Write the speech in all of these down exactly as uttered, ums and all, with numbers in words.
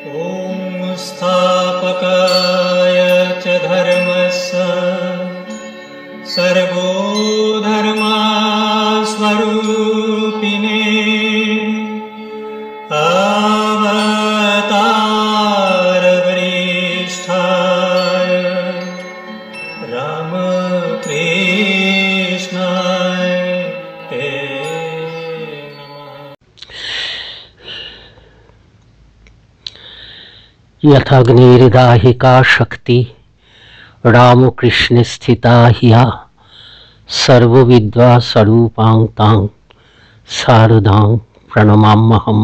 ओम स्थापकाय च धर्मस्य सर्वो धर्मस्वरूपिणे अवतार वरिष्ठाय रामकृष्णाय ते नमः। यथाग्निर्दाहिका शक्ति रामकृष्ण स्थिता हिया सर्वविद्वा स्वरूपां तां शारदां प्रणमाम्यहम्।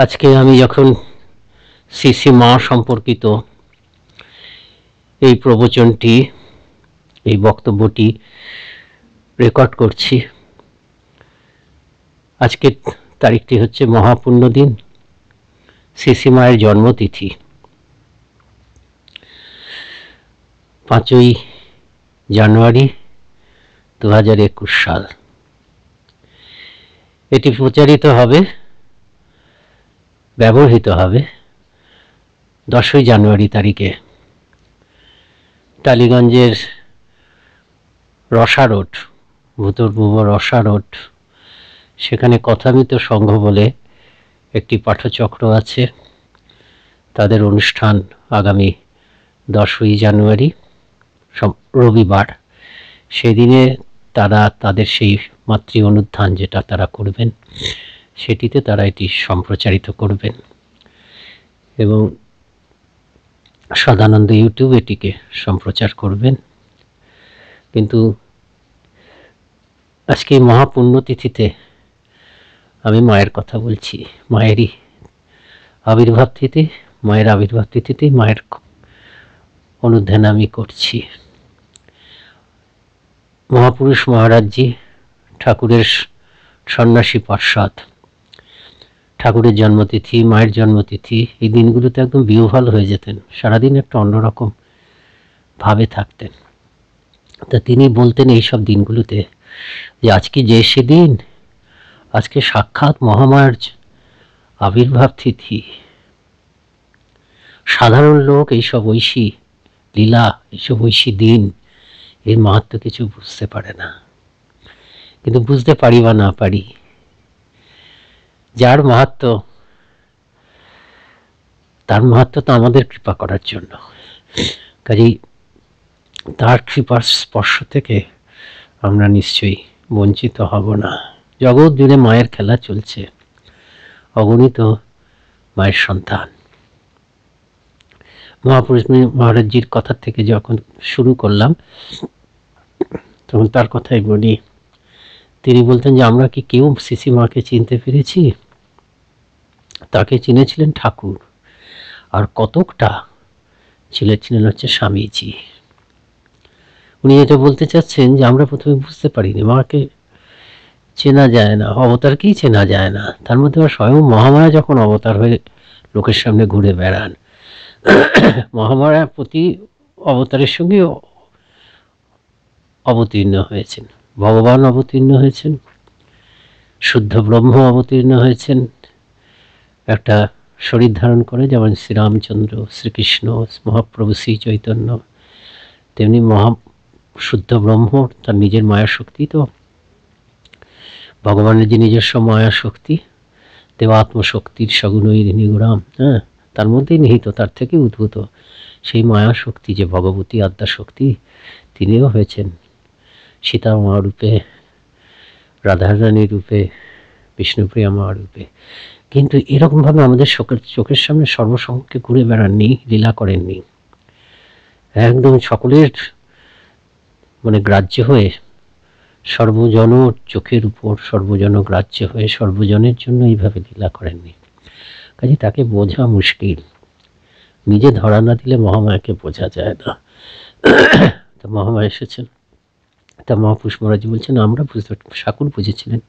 आजके आमी यखन सीसी मा सम्पर्कित এই প্রবচনটি এই বক্তব্যটি রেকর্ড করছি। আজকে তারিখটি হচ্ছে মহাপুণ্য দিন, শ্রী মায়ের জন্মতিথি পাঁচই জানুয়ারি দু হাজার একুশ সাল। এটি প্রচারিত হবে, ব্যবহৃত হবে দশই জানুয়ারি তারিখে টালিগঞ্জের রসা রোড, ভূতরপূর্ব রসা রোড। সেখানে কথামৃত সংঘ বলে একটি পাঠচক্র আছে, তাদের অনুষ্ঠান আগামী দশই জানুয়ারি রবিবার। সেদিনে তারা তাদের সেই মাতৃ অনুধান যেটা তারা করবেন সেটিতে তারা এটি সম্প্রচারিত করবেন এবং সদানন্দ ইউটিউব এটিকে সম্প্রচার করবেন। কিন্তু আজকে মহাপুণ্যতিথিতে আমি মায়ের কথা বলছি, মায়েরই আবির্ভাব তিথি, মায়ের আবির্ভাব তিথিতেই মায়ের অনুধ্যান আমি করছি। মহাপুরুষ মহারাজজি ঠাকুরের সন্ন্যাসী পার্ষদ, ঠাকুরের জন্মতিথি, মায়ের জন্মতিথি, এই দিনগুলোতে একদম বিহ্বল হয়ে যেতেন, সারাদিন একটা অন্যরকম ভাবে থাকতেন। তা তিনি বলতেন এইসব দিনগুলোতে যে আজকে যে সেদিন, আজকে সাক্ষাৎ মহামায়ার আবির্ভাব তিথি। সাধারণ লোক এইসব ঐশী লীলা, এইসব ঐশী দিন এর মাহাত্ম্য কিছু বুঝতে পারে না। কিন্তু বুঝতে পারি বা না পারি, যার মাহাত্ম তার মাহাত্ম তো আমাদের কৃপা করার জন্য, কাজেই তার কৃপার স্পর্শ থেকে আমরা নিশ্চয়ই বঞ্চিত হব না। জগৎ জুড়ে মায়ের খেলা চলছে, অগণিত মায়ের সন্তান। মহাপুরুষ মহারাজজির কথা থেকে যখন শুরু করলাম তখন তার কথাই বলি। তিনি বলতেন যে আমরা কি কেউ শ্রী মাকে চিনতে পেরেছি? তাকে চিনেছিলেন ঠাকুর, আর কতকটা চিনেছিলেন হচ্ছে স্বামীজি। উনি এটা বলতে চাচ্ছেন যে আমরা প্রথমে বুঝতে পারিনি, মাকে চেনা যায় না, অবতারকেই চেনা যায় না। তার মধ্যে স্বয়ং মহামায়া যখন অবতার হয়ে লোকের সামনে ঘুরে বেড়ান, মহামায়া প্রতি অবতারের সঙ্গে অবতীর্ণ হয়েছেন। ভগবান অবতীর্ণ হয়েছেন, শুদ্ধ ব্রহ্ম অবতীর্ণ হয়েছেন একটা শরীর ধারণ করে, যেমন শ্রীরামচন্দ্র, শ্রীকৃষ্ণ, মহাপ্রভু শ্রী চৈতন্য। তেমনি মহা শুদ্ধ ব্রহ্ম তার নিজের মায়া শক্তি, তো ভগবানের যে নিজস্ব মায়া শক্তি, দেব আত্মশক্তির সগুণই নিগুরাম, হ্যাঁ তার মধ্যেই নিহিত, তার থেকে উদ্ভূত সেই মায়া শক্তি যে ভগবতী আদ্যা শক্তি, তিনিও হয়েছেন সীতা মা রূপে, রাধারানী রূপে, বিষ্ণুপ্রিয়া মা রূপে। কিন্তু এরকমভাবে আমাদের চোখের চোখের সামনে সর্বসমক্ষে ঘুরে বেড়াননি, লীলা করেননি, একদম সকলের মানে গ্রাহ্য হয়ে, সর্বজন চোখের উপর সর্বজন গ্রাহ্য হয়ে সর্বজনের জন্য এইভাবে লীলা করেননি। কাজে তাকে বোঝা মুশকিল, নিজে ধরা না দিলে মহামায়াকে বোঝা যায় না। তো মহামায়া এসেছেন, তা মহাপুরুষ মহারাজ বলছেন আমরা বুঝতে, ঠাকুর বুঝেছিলেন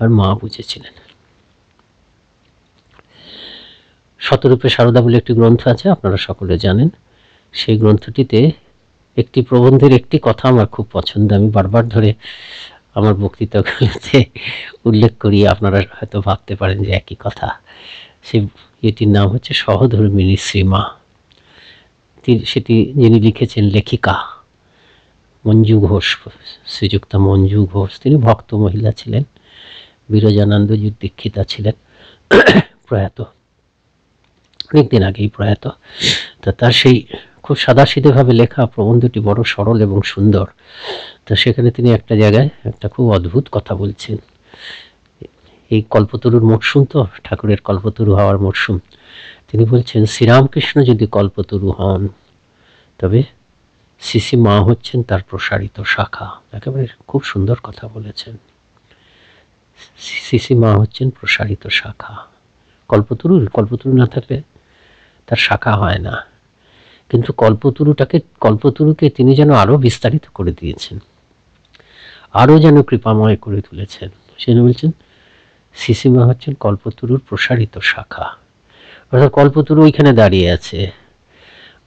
আর মা বুঝেছিলেন। শতরূপে সারদা বলে একটি গ্রন্থ আছে, আপনারা সকলে জানেন। সেই গ্রন্থটিতে একটি প্রবন্ধের একটি কথা আমার খুব পছন্দ, আমি বারবার ধরে আমার বক্তৃতাগুলোতে উল্লেখ করি। আপনারা হয়তো ভাবতে পারেন যে একই কথা। সে এটির নাম হচ্ছে সহধর্মিণী শ্রীমা। সেটি যিনি লিখেছেন লেখিকা মঞ্জু ঘোষ, শ্রীযুক্ত মঞ্জু ঘোষ, তিনি ভক্ত মহিলা ছিলেন, বিরজানন্দজির দীক্ষিতা ছিলেন, প্রয়াত, অনেকদিন আগেই প্রয়াত। তা তার সেই খুব সাদাসিধেভাবে লেখা প্রবন্ধটি বড় সরল এবং সুন্দর। তা সেখানে তিনি একটা জায়গায় একটা খুব অদ্ভুত কথা বলছেন। এই কল্পতরুর মরশুম, তো ঠাকুরের কল্পতরু হওয়ার মরশুম। তিনি বলছেন, শ্রীরামকৃষ্ণ যদি কল্পতরু হন তবে সিসি মা হচ্ছেন তার প্রসারিত শাখা। একেবারে খুব সুন্দর কথা বলেছেন। সিসি মা হচ্ছেন প্রসারিত শাখা। কল্পতরু কল্পতরু না থাকলে তার শাখা হয় না, কিন্তু কল্পতরুটাকে কল্পতরুকে তিনি যেন আরো বিস্তারিত করে দিয়েছেন, আরো যেন কৃপাময় করে তুলেছেন। সেজন্য বলছেন সিসি মা হচ্ছেন কল্পতরুর প্রসারিত শাখা, অর্থাৎ কল্পতরু ওইখানে দাঁড়িয়ে আছে।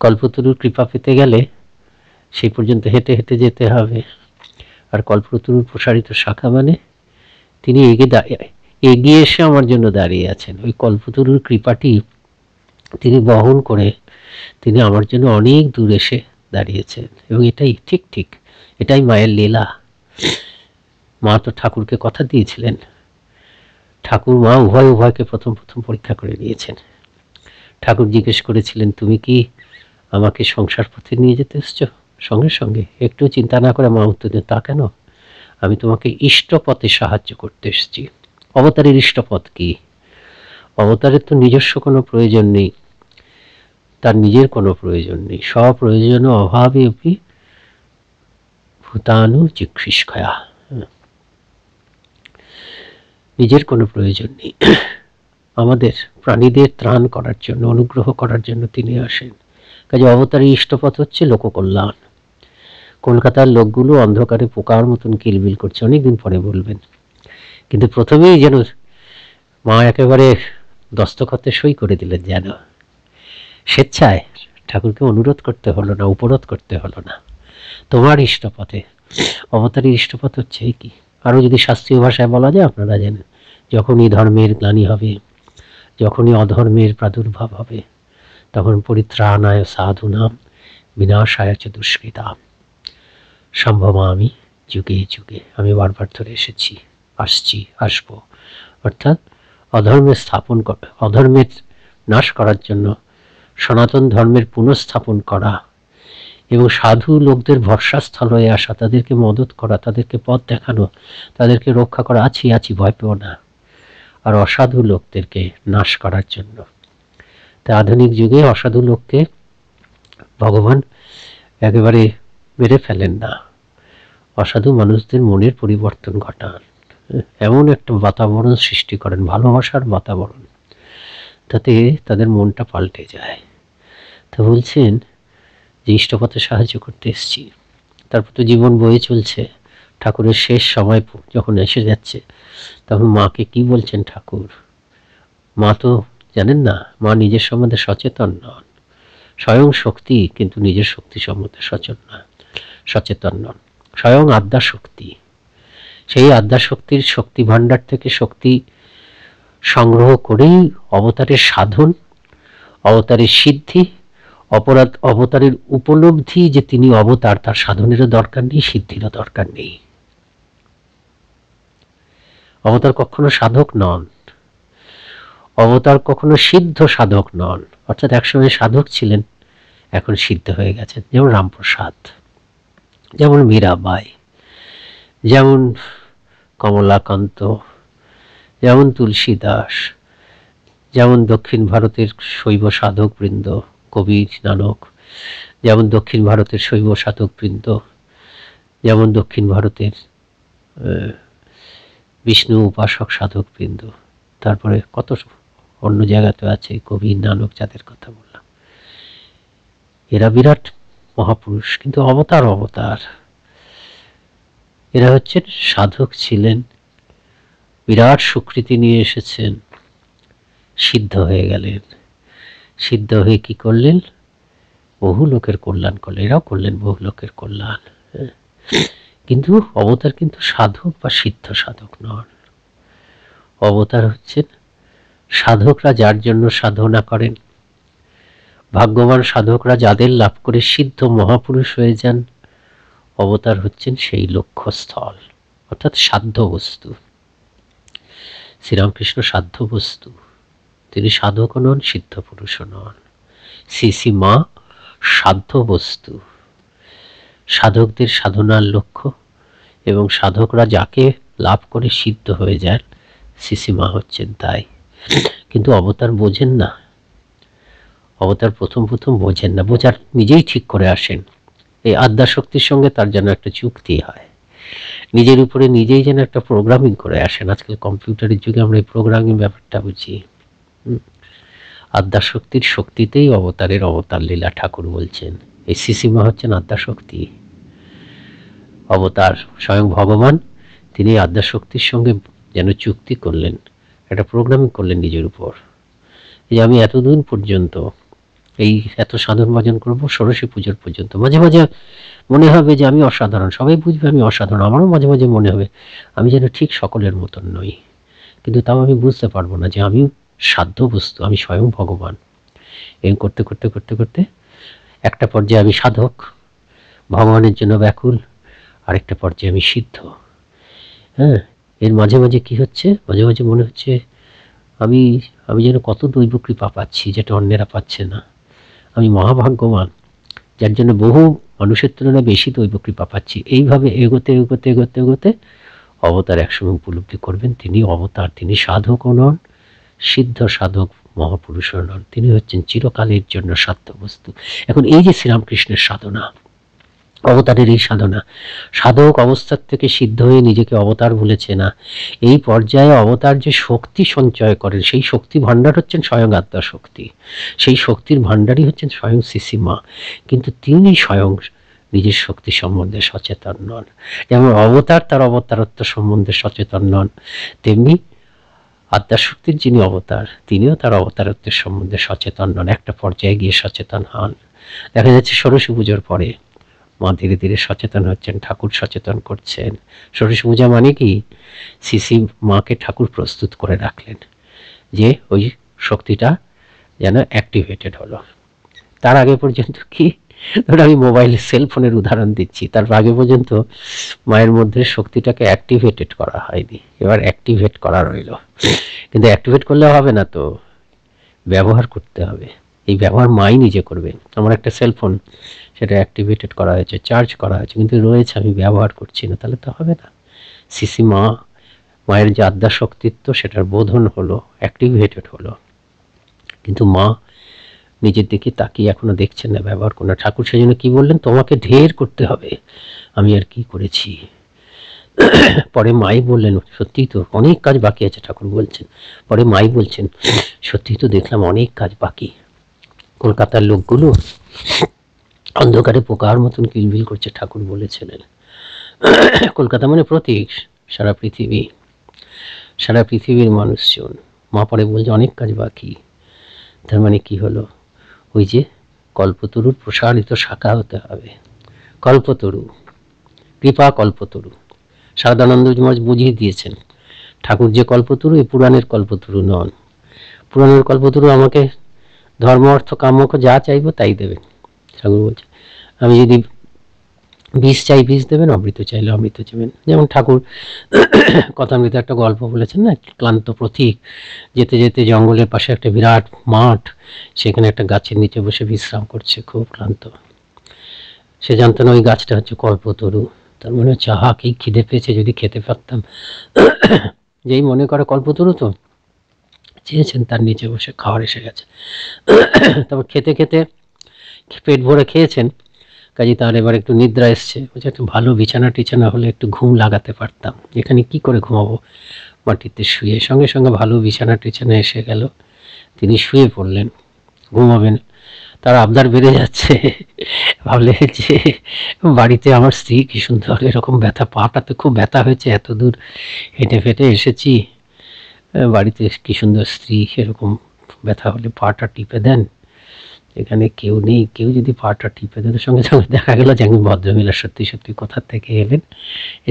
কল্পতরুর কৃপা পেতে গেলে সেই পর্যন্ত হেঁটে হেঁটে যেতে হবে, আর কল্পতরুর প্রসারিত শাখা মানে তিনি এগিয়ে এগিয়ে এসে আমার জন্য দাঁড়িয়ে আছেন। ওই কল্পতরুর কৃপাটি তিনি বহন করে তিনি আমার জন্য অনেক দূর এসে দাঁড়িয়েছেন, এবং এটাই ঠিক ঠিক এটাই মায়ের লীলা। মা তো ঠাকুরকে কথা দিয়েছিলেন, ঠাকুর মা উভয় উভয়কে প্রথম প্রথম পরীক্ষা করে নিয়েছেন। ঠাকুর জিজ্ঞেস করেছিলেন, তুমি কি আমাকে সংসার পথে নিয়ে যেতে এসছো? সঙ্গে সঙ্গে একটু চিন্তা না করে মা উত্তর দেন, তা কেন, আমি তোমাকে ইষ্টপথে সাহায্য করতে এসেছি। অবতারের ইষ্টপথ কি? অবতারের তো নিজস্ব কোনো প্রয়োজন নেই, তার নিজের কোনো প্রয়োজন নেই। সব প্রয়োজন অভাবে অপি ভূতানু জিক্ষিষয়া, নিজের কোনো প্রয়োজন নেই। আমাদের প্রাণীদের ত্রাণ করার জন্য, অনুগ্রহ করার জন্য তিনি আসেন। কাজে অবতারের ইষ্টপথ হচ্ছে লোককল্যাণ। কলকাতার লোকগুলো অন্ধকারে পোকার মতন কিলবিল করছে, অনেকদিন পরে বলবেন, কিন্তু প্রথমেই যেন মা একেবারে দস্তখতে সই করে দিলেন, যেন স্বেচ্ছায়। ঠাকুরকে অনুরোধ করতে হলো না, উপরোধ করতে হলো না, তোমার ইষ্টপথে। অবতারের ইষ্টপথ হচ্ছে কি? আরও যদি শাস্ত্রীয় ভাষায় বলা যায়, আপনারা জানেন, যখনই ধর্মের গ্লানি হবে, যখনই অধর্মের প্রাদুর্ভাব হবে, তখন পরিত্রাণায় সাধুনাম বিনাশায় চ দুষ্কৃতাম সম্ভবামি যুগে যুগে, আমি বারবার ধরে এসেছি, আসছি, আসব। অর্থাৎ অধর্মের স্থাপন করা, অধর্মের নাশ করার জন্য, সনাতন ধর্মের পুনঃস্থাপন করা, এবং সাধু লোকদের ভরসাস্থল হয়ে আসা, তাদেরকে মদত করা, তাদেরকে পথ দেখানো, তাদেরকে রক্ষা করা, আছি আছি ভয় পেও না, আর অসাধু লোকদেরকে নাশ করার জন্য। তা আধুনিক যুগে অসাধু লোককে ভগবান একেবারে মেরে ফেলেন না, অসাধু মানুষদের মনের পরিবর্তন ঘটান, এমন একটা বাতাবরণ সৃষ্টি করেন, ভালোবাসার বাতাবরণ, তাতে তাদের মনটা পাল্টে যায়। তা বলছেন যে ইষ্টপথে সাহায্য করতে এসেছি। তারপর তো জীবন বয়ে চলছে, ঠাকুরের শেষ সময় যখন এসে যাচ্ছে, তখন মাকে কি বলছেন ঠাকুর? মা তো জানেন না, মা নিজের সম্বন্ধে সচেতন নন, স্বয়ং শক্তি, কিন্তু নিজের শক্তি সম্বন্ধে সচেতন না, সচেতন নন, স্বয়ং আদ্যা শক্তি। সেই আদ্যা শক্তির শক্তি ভাণ্ডার থেকে শক্তি সংগ্রহ করেই অবতারের সাধন, অবতারের সিদ্ধি, অপরাধ, অবতারের উপলব্ধি যে তিনি অবতার, তার সাধনেরও দরকার নেই, সিদ্ধিরও দরকার নেই। অবতার কখনো সাধক নন, অবতার কখনো সিদ্ধ সাধক নন। অর্থাৎ একসময় সাধক ছিলেন, এখন সিদ্ধ হয়ে গেছেন, যেমন রামপ্রসাদ, যেমন মীরাবাই, যেমন কমলাকান্ত, যেমন তুলসী দাস, যেমন দক্ষিণ ভারতের শৈব সাধকবৃন্দ, কবির নানক, যেমন দক্ষিণ ভারতের শৈব সাধকবৃন্দ, যেমন দক্ষিণ ভারতের বিষ্ণু উপাসক সাধকবৃন্দ, তারপরে কত অন্য জায়গাতে আছে কবির নানক, যাদের কথা বললাম, এরা বিরাট মহাপুরুষ, কিন্তু অবতার অবতার এরা হচ্ছেন সাধক ছিলেন, বিরাট স্বীকৃতি নিয়ে এসেছেন, সিদ্ধ হয়ে গেলেন, সিদ্ধ হয়ে কি করলেন? বহু লোকের কল্যাণ করলেন, এরাও করলেন বহু লোকের কল্যাণ। কিন্তু অবতার কিন্তু সাধক বা সিদ্ধ সাধক নন। অবতার হচ্ছেন সাধকরা যার জন্য সাধনা করেন, ভাগ্যবান সাধকরা যাদের লাভ করে সিদ্ধ মহাপুরুষ হয়ে যান। অবতার হচ্ছেন সেই লক্ষ্যস্থল, অর্থাৎ সাধ্য বস্তু। শ্রীরামকৃষ্ণ সাধ্য বস্তু, তিনি সাধক নন, সিদ্ধ পুরুষ নন। শ্রী শ্রী মা সাধ্য বস্তু, সাধকদের সাধনার লক্ষ্য, এবং সাধকরা যাকে লাভ করে সিদ্ধ হয়ে যান শ্রী শ্রী মা হচ্ছেন তাই। কিন্তু অবতার বোঝেন না, অবতার প্রথম প্রথম বোঝেন না, বোঝার নিজেই ঠিক করে আসেন। এই আদ্যাশক্তির সঙ্গে তার যেন একটা চুক্তি হয়, নিজের উপরে নিজেই যেন একটা প্রোগ্রামিং করে আসেন। আজকাল কম্পিউটারের যুগে আমরা এই প্রোগ্রামিং ব্যাপারটা বুঝি। আদ্যাশক্তির শক্তিতেই অবতারের অবতার লীলা, ঠাকুর বলছেন। এই শ্রীশ্রীমা হচ্ছেন আদ্যাশক্তি, অবতার স্বয়ং ভগবান। তিনি আদ্যাশক্তির সঙ্গে যেন চুক্তি করলেন, একটা প্রোগ্রামিং করলেন নিজের উপর, যে আমি এতদিন পর্যন্ত এই এত সাধন ভজন করবো, ষোড়শী পুজোর পর্যন্ত। মাঝে মাঝে মনে হবে যে আমি অসাধারণ, সবাই বুঝবে আমি অসাধারণ। আমারও মাঝে মাঝে মনে হবে আমি যেন ঠিক সকলের মতন নই, কিন্তু তাও আমি বুঝতে পারবো না যে আমি সাধ্য বস্তু, আমি স্বয়ং ভগবান। এই করতে করতে করতে করতে একটা পর্যায়ে আমি সাধক, ভগবানের জন্য ব্যাকুল, আরেকটা পর্যায়ে আমি সিদ্ধ। হ্যাঁ, এর মাঝে মাঝে কি হচ্ছে, মাঝে মাঝে মনে হচ্ছে আমি আমি যেন কত দৈব কৃপা পাচ্ছি যেটা অন্যেরা পাচ্ছে না। আমি মহাভাগ্যবান যার জন্য বহু মানুষের তুলনায় বেশি দৈব কৃপা পাচ্ছি। এইভাবে এগোতে এগোতে এগোতে এগোতে অবতার একসময় উপলব্ধি করবেন তিনি অবতার, তিনি সাধক নন, সিদ্ধ সাধক মহাপুরুষ নন, তিনি হচ্ছেন চিরকালের জন্য সাধ্য বস্তু। এখন এই যে শ্রীরামকৃষ্ণের সাধনা, অবতারের এই সাধনা, সাধক অবস্থার থেকে সিদ্ধ হয়ে নিজেকে অবতার বলেছে না। এই পর্যায়ে অবতার যে শক্তি সঞ্চয় করেন, সেই শক্তি ভাণ্ডার হচ্ছেন স্বয়ং আদ্যাশক্তি, সেই শক্তির ভাণ্ডারই হচ্ছেন স্বয়ং শ্রী মা। কিন্তু তিনি স্বয়ং নিজের শক্তি সম্বন্ধে সচেতন নন। যেমন অবতার তার অবতারত্ব সম্বন্ধে সচেতন নন, তেমনি আদ্যাশক্তির যিনি অবতার তিনিও তার অবতারত্বের সম্বন্ধে সচেতন নন। একটা পর্যায়ে গিয়ে সচেতন হন। দেখা যাচ্ছে ষোড়শী পুজোর পরে মা ধীরে ধীরে সচেতন হচ্ছেন, ঠাকুর সচেতন করছেন। ষোড়শী পূজা মানে কি, শ্রী মাকে ঠাকুর প্রস্তুত করে রাখলেন যে ওই শক্তিটা যেন অ্যাক্টিভেটেড হলো। তার আগে পর্যন্ত কি, ধরো আমি মোবাইলে সেলফোনের উদাহরণ দিচ্ছি, তার আগে পর্যন্ত মায়ের মধ্যে শক্তিটাকে অ্যাক্টিভেটেড করা হয়নি। এবার অ্যাক্টিভেট করা রইল, কিন্তু অ্যাক্টিভেট করলে হবে না, তো ব্যবহার করতে হবে। এই ব্যবহার মাই নিজে করবে। আমার একটা সেলফোন, সেটা অ্যাক্টিভেটেড করা হয়েছে, চার্জ করা হয়েছে, কিন্তু রয়েছে, আমি ব্যবহার করছি না, তাহলে তো হবে না। শ্রী মা, মায়ের যে আদ্যাশক্তিত্ব সেটার বোধন হলো, অ্যাক্টিভেটেড হলো, কিন্তু মা নিজের দিকে তাকিয়ে এখনো দেখছেন না, ব্যবহার করে না। ঠাকুর সেজন্য কি বললেন, তোমাকে ঢের করতে হবে আমি আর কি করেছি। পরে মাই বললেন, সত্যি তো অনেক কাজ বাকি আছে, ঠাকুর বলছেন। পরে মাই বলছেন, সত্যি তো দেখলাম অনেক কাজ বাকি। কলকাতার লোকগুলো অন্ধকারে পোকার মতন কিলবিল করছে, ঠাকুর বলেছিলেন। কলকাতা মানে প্রতীক, সারা পৃথিবী, সারা পৃথিবীর মানুষজন। মা পরে বলছে অনেক কাজ বাকি, তার মানে কি হলো, ওই যে কল্পতরুর প্রসারিত শাখা হতে হবে। কল্পতরু কৃপা, কল্পতরু সারদানন্দ মহারাজ বুঝিয়ে দিয়েছেন, ঠাকুর যে কল্পতরু এই পুরাণের কল্পতরু নন। পুরাণের কল্পতরু আমাকে ধর্ম অর্থ কাম্যক যা চাইব তাই দেবেন। ঠাকুর বলছে আমি যদি বিষ চাই বিষ দেবেন, অমৃত চাইলে অমৃত চাইবেন। যেমন ঠাকুর কথামৃত একটা গল্প বলেছেন না, ক্লান্ত পথিক যেতে যেতে জঙ্গলের পাশে একটা বিরাট মাঠ, সেখানে একটা গাছের নিচে বসে বিশ্রাম করছে, খুব ক্লান্ত। সে জানতো না ওই গাছটা হচ্ছে কল্পতরু। তার মনে হচ্ছে আহা কি খিদে পেয়েছে, যদি খেতে পারতাম। যেই মনে করে কল্পতরু তো চেয়েছেন, তার নিচে বসে খাওয়ার এসে গেছে। তারপর খেতে খেতে পেট ভরে খেয়েছেন, কাজে তার এবার একটু নিদ্রা এসছে। বলছে একটু ভালো বিছানা টিছানা হলে একটু ঘুম লাগাতে পারতাম, এখানে কি করে ঘুমাবো, মাটিতে শুয়ে। সঙ্গে সঙ্গে ভালো বিছানা টিছানা এসে গেল, তিনি শুয়ে পড়লেন, ঘুমাবেন। তার আবদার বেড়ে যাচ্ছে, ভাবলে যে বাড়িতে আমার স্ত্রী কি সুন্দর এরকম ব্যথা, পাটাতে খুব ব্যথা হয়েছে, এত দূর হেঁটে ফেটে এসেছি, বাড়িতে কি সুন্দর স্ত্রী এরকম ব্যথা হলে পাটা টিপে দেন, সেখানে কেউ নেই, কেউ যদি পাটা টিপে দিত সঙ্গে সঙ্গে দেখা গেল যে আমি ভদ্রমহিলা সত্যি সত্যি কোথা থেকে এলেন,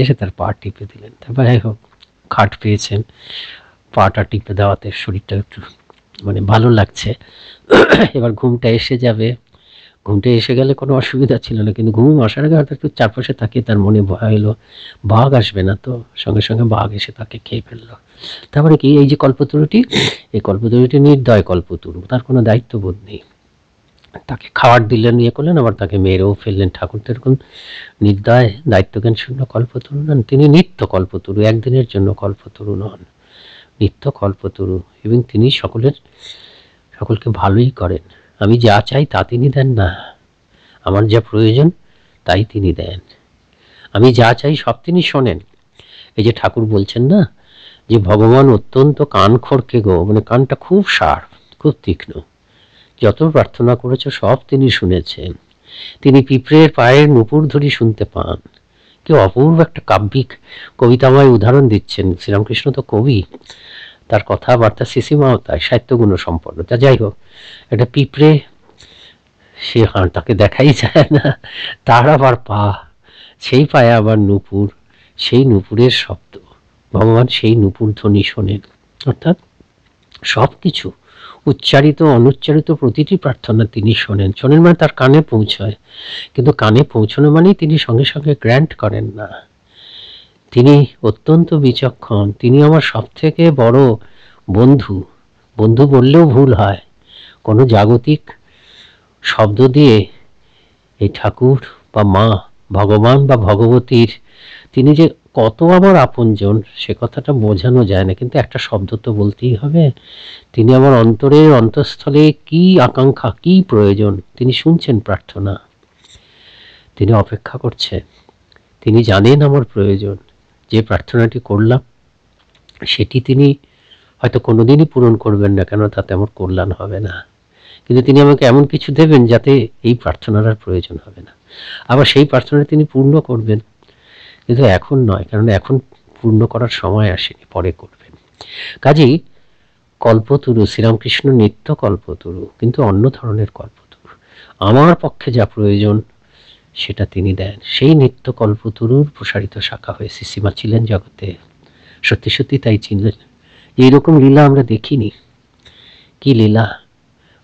এসে তার পা টিপে দিলেন। তারপর যাই হোক খাট পেয়েছেন, পাটা টিপে দেওয়াতে শরীরটা একটু মানে ভালো লাগছে, এবার ঘুমটা এসে যাবে। ঘুমটা এসে গেলে কোনো অসুবিধা ছিল না, কিন্তু ঘুম আসার আগে হয়তো একটু চারপাশে তাকিয়ে তার মনে ভয় হলো বাঘ আসবে না তো, সঙ্গে সঙ্গে বাঘ এসে তাকে খেয়ে ফেললো। তারপরে কি এই যে কল্পতরুটি, এই কল্পতরুটি নির্দয় কল্পতরু, তার কোনো দায়িত্ববোধ নেই, তাকে খাবার দিলেন, ইয়ে করলেন, আবার তাকে মেরেও ফেললেন। ঠাকুর তো এরকম নির্দয় দায়িত্বজ্ঞান শূন্য কল্পতরু নন, তিনি নিত্য কল্পতরু, একদিনের জন্য কল্পতরু নন, নিত্য কল্পতরু, এবং তিনি সকলের সকলকে ভালোই করেন। আমি যা চাই তা তিনি দেন না, আমার যা প্রয়োজন তাই তিনি দেন, আমি যা চাই সব তিনি শোনেন। এই যে ঠাকুর বলছেন না যে ভগবান অত্যন্ত কান খড়কে গো, মানে কানটা খুব শার্প, খুব তীক্ষ্ণ, যত প্রার্থনা করেছে সব তিনি শুনেছেন। তিনি পিঁপড়ের পায়ের নুপুর ধরি শুনতে পান। কি অপূর্ব একটা কাব্যিক কবিতাময় উদাহরণ দিচ্ছেন। শ্রীরামকৃষ্ণ তো কবি, তার কথাবার্তা সিসিমাও তাই সাহিত্যগুণ সম্পন্ন। তা যাই হোক, একটা পিঁপড়ে, সে তাকে দেখাই যায় না, তার আবার পা, সেই পায়ে আবার নুপুর, সেই নুপুরের শব্দ, ভগবান সেই নুপুর ধ্বনি শোনেন। অর্থাৎ সব কিছু উচ্চারিত অনুচ্চারিত প্রতিটি প্রার্থনা তিনি শোনেন। শোনেন মানে তার কানে পৌঁছয়, কিন্তু কানে পৌঁছানো মানেই তিনি সঙ্গে সঙ্গে গ্র্যান্ট করেন না। তিনি অত্যন্ত বিচক্ষণ, তিনি আমার সব থেকে বড় বন্ধু, বন্ধু বললেও ভুল হয়। কোনো জাগতিক শব্দ দিয়ে এই ঠাকুর বা মা, ভগবান বা ভগবতীর তিনি যে কত আমার আপনজন সে কথাটা বোঝানো যায় না, কিন্তু একটা শব্দ তো বলতেই হবে। তিনি আমার অন্তরের অন্তঃস্থলে কি আকাঙ্ক্ষা, কি প্রয়োজন, তিনি শুনছেন প্রার্থনা, তিনি অপেক্ষা করছেন, তিনি জানেন আমার প্রয়োজন। যে প্রার্থনাটি করলাম সেটি তিনি হয়তো কোনোদিনই পূরণ করবেন না, কেন তাতে আমার কল্যাণ হবে না, কিন্তু তিনি আমাকে এমন কিছু দেবেন যাতে এই প্রার্থনার আর প্রয়োজন হবে না, আবার সেই প্রার্থনা তিনি পূর্ণ করবেন, কিন্তু এখন নয়, কারণ এখন পূর্ণ করার সময় আসেনি, পরে করবেন। কাজেই কল্পতরু শ্রীরামকৃষ্ণ নিত্য কল্পতরু, কিন্তু অন্য ধরনের কল্পতরু। আমার পক্ষে যা প্রয়োজন সেটা তিনি দেন, সেই নিত্য কল্পতরুর প্রসারিত শাখা হয়ে শ্রীমা ছিলেন জগতে, সত্যি সত্যি তাই ছিলেন। এইরকম লীলা আমরা দেখিনি, কি লীলা!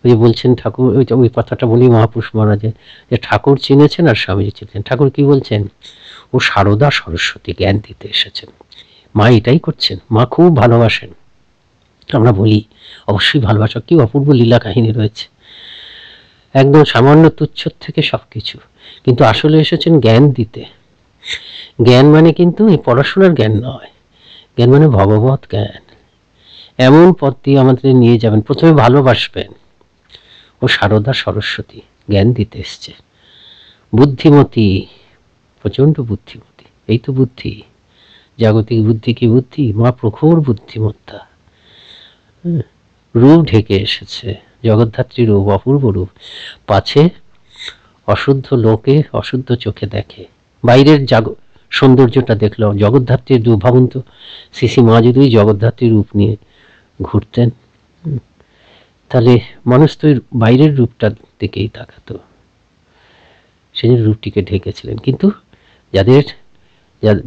ওই যে বলছেন ঠাকুর, ওই ওই কথাটা বলি মহাপুরুষ মহারাজে যে ঠাকুর চিনেছেন আর স্বামীজি চিনেছেন। ঠাকুর কি বলছেন? ও সারদা সরস্বতী জ্ঞান দিতে এসেছেন। মা এটাই করছেন, মা খুব ভালোবাসেন। আমরা বলি অবশ্যই ভালোবাসা, কি অপূর্ব লীলা কাহিনী রয়েছে, একদম সামান্য তুচ্ছর থেকে সব কিছু, কিন্তু আসলে এসেছেন জ্ঞান দিতে। জ্ঞান মানে কিন্তু এই পড়াশোনার জ্ঞান নয়, জ্ঞান মানে ভগবত জ্ঞান। এমন পথ দিয়ে আমাদের নিয়ে যাবেন, প্রথমে ভালোবাসবেন। ও সারদা সরস্বতী জ্ঞান দিতে এসছে। বুদ্ধিমতী, প্রচণ্ড বুদ্ধিমতী, এই তো বুদ্ধি, জাগতিক বুদ্ধি কি বুদ্ধি, মা প্রখর বুদ্ধিমত্তা। রূপ ঢেকে এসেছে, জগদ্ধাত্রী রূপ, অপূর্ব রূপ, পাছে অশুদ্ধ লোকে অশুদ্ধ চোখে দেখে। বাইরের জাগ সৌন্দর্যটা দেখলো, জগদ্ধাত্রীর রূপ। ভাবুন তো, শ্রী মা যদি জগদ্ধাত্রী রূপ নিয়ে ঘুরতেন তাহলে মানুষ তো বাইরের রূপটার দিকেই তাকাতো। সেই জন্য রূপটিকে ঢেকেছিলেন, কিন্তু যাদের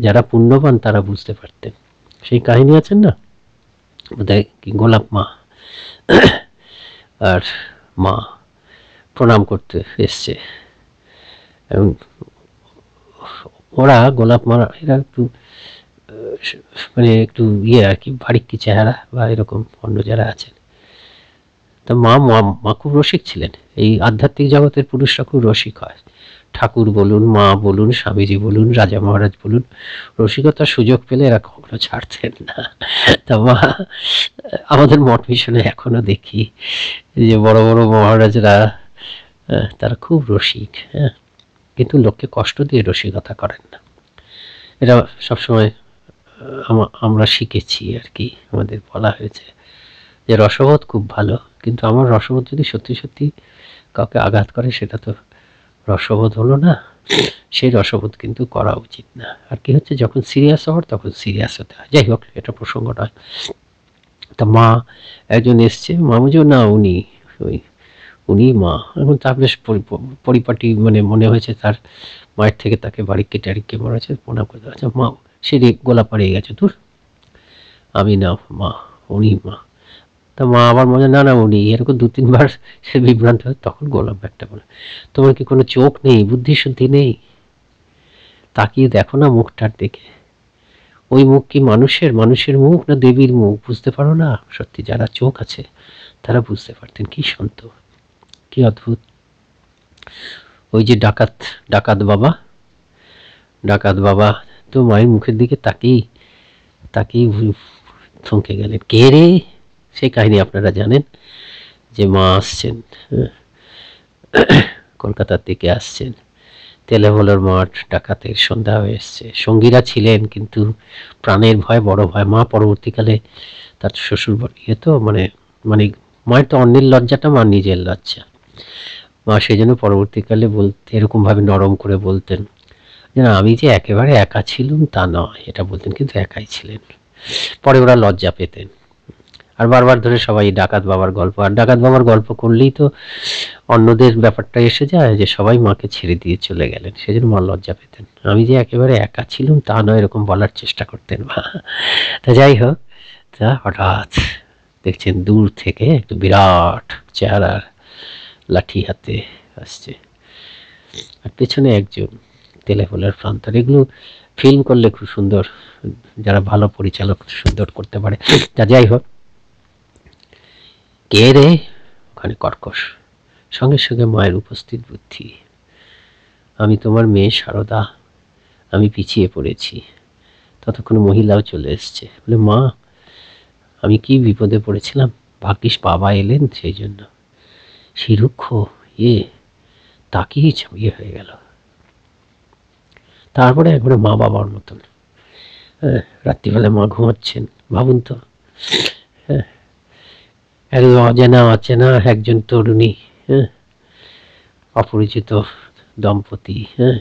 যারা পুণ্যবান তারা বুঝতে পারতেন। সেই কাহিনী আছেন না, বোধহয় কি গোলাপ মা আর মা প্রণাম করতে এসছে, এবং ওরা গোলাপ মা এরা একটু মানে একটু ইয়ে আর কি, ভারিক্কি চেহারা বা এরকম অন্য যারা আছেন। তা মা মা খুব রসিক ছিলেন। এই আধ্যাত্মিক জগতের পুরুষরা খুব রসিক হয়, ঠাকুর বলুন, মা বলুন, স্বামীজি বলুন, রাজা মহারাজ বলুন, রসিকতার সুযোগ পেলে এরা কখনো ছাড়তেন না। তা মা, আমাদের মঠ মিশনে এখনো দেখি যে বড় বড় মহারাজরা তারা খুব রসিক, হ্যাঁ, কিন্তু লোককে কষ্ট দিয়ে রসিকতা করেন না। এটা সবসময় আমরা শিখেছি আর কি, আমাদের বলা হয়েছে যে রসবোধ খুব ভালো, কিন্তু আমার রসবোধ যদি সত্যি সত্যি কাউকে আঘাত করে সেটা তো রসবোধ হলো না, সেই রসবোধ কিন্তু করা উচিত না। আর কি হচ্ছে, যখন সিরিয়াস হওয়ার তখন সিরিয়াস হতে হয়। যাই হোক, এটা প্রসঙ্গ নয়। তা মা একজন এসছে, মা বুঝো না, উনি ওই उनी मा एखन तार बेश परिपाटी माने मने हयेछे तार मायेर थेके ताके बाड़ी केटे आरिके मरा हयेछे प्रणाम करते अच्छा मा सिरि गला पाड़िये गेछे दूर आमी ना मा उनी मा ता मा आबार मजा ना ना उनी एरकम दो तीन बार से विभ्रांत हय तखन गोलाम एकटा बोले तोमार कि कोनो चोख नेई बुद्धि शुद्धि नेई ताकिये देखो ना मुखटार दिके ओई मुख कि मानुषेर मानुषेर मुख ना देवीर मुख बुझते पारो ना सत्यि जारा चोख आछे तारा बुझते पारतेन कि शान्त कि अद्भुत ओई जे डाकात डाकात बाबा डाकात बाबा तो मायेर मुखेर दिके ताकिये ताकिये थमके गेलेन के रे से कहानी आपनारा जानेन जे मा आसछेन कलकाता थेके आसछेन तेलेबोलर माठ डाकातेर सन्ध्या हये एसेछे संगीरा छिलेन किन्तु प्राणेर भय बड़ भय मा परवर्तीकाले तार शशुर बाड़िये तो माने माने मायेर तो अन्येर लज्जाटा मा निजेर लज्जा मा सेई जोन्नो परवर्तीकाले बोलते एरकम भावे नरम करे बोलतेन जे ना आमी जे एकेबारे एका छिलाम ता नय एटा बोलतेन किन्तु एकाई छिलेन परे ओरा लज्जा पेतेन और बार बार धरे सबाई डाकात बाबार गल्प और डाकात बाबार गल्प करलेई तो अन्यदेर ब्यापारटा एसे जाय जे सबाई माके छेड़े दिये चले गेलेन सेजोन्नो मा लज्जा पेतेन आमी जे एकेबारे एका छिलाम ता नय एरकम बलार चेष्टा करतेन मा तो जाई होक ता हठात् देखछेन दूर थेके एकटु बिराट चेहरार लाठी हाते आसछे और पेछने एकजन तेलेबोलार प्रान्तर एगुलो फिल्म करले खूब सुंदर जारा भालो परिचालक सुंदर करते पारे ता जाई होक के रे ओखाने कर्कश संगे संगे मायेर उपस्थित बुद्धि आमी तोमार मेये शारदा आमी पिछिये पड़ेछि ततक्षण महिलाओ चले एसेछे बोले मा आमी कि विपदे पड़ेछिलाम भाग्येश बाबा एलेन सेई जोन्नो सेई रुक्ष ये ताकिये छबिये हये गेल तारपरे एकबारे मा बाबार मतन रात्रिबेला मा घुमाच्छेन भाबुन तो अजाना अचेना एकजन तरुणी हाँ अपरिचित दम्पति हाँ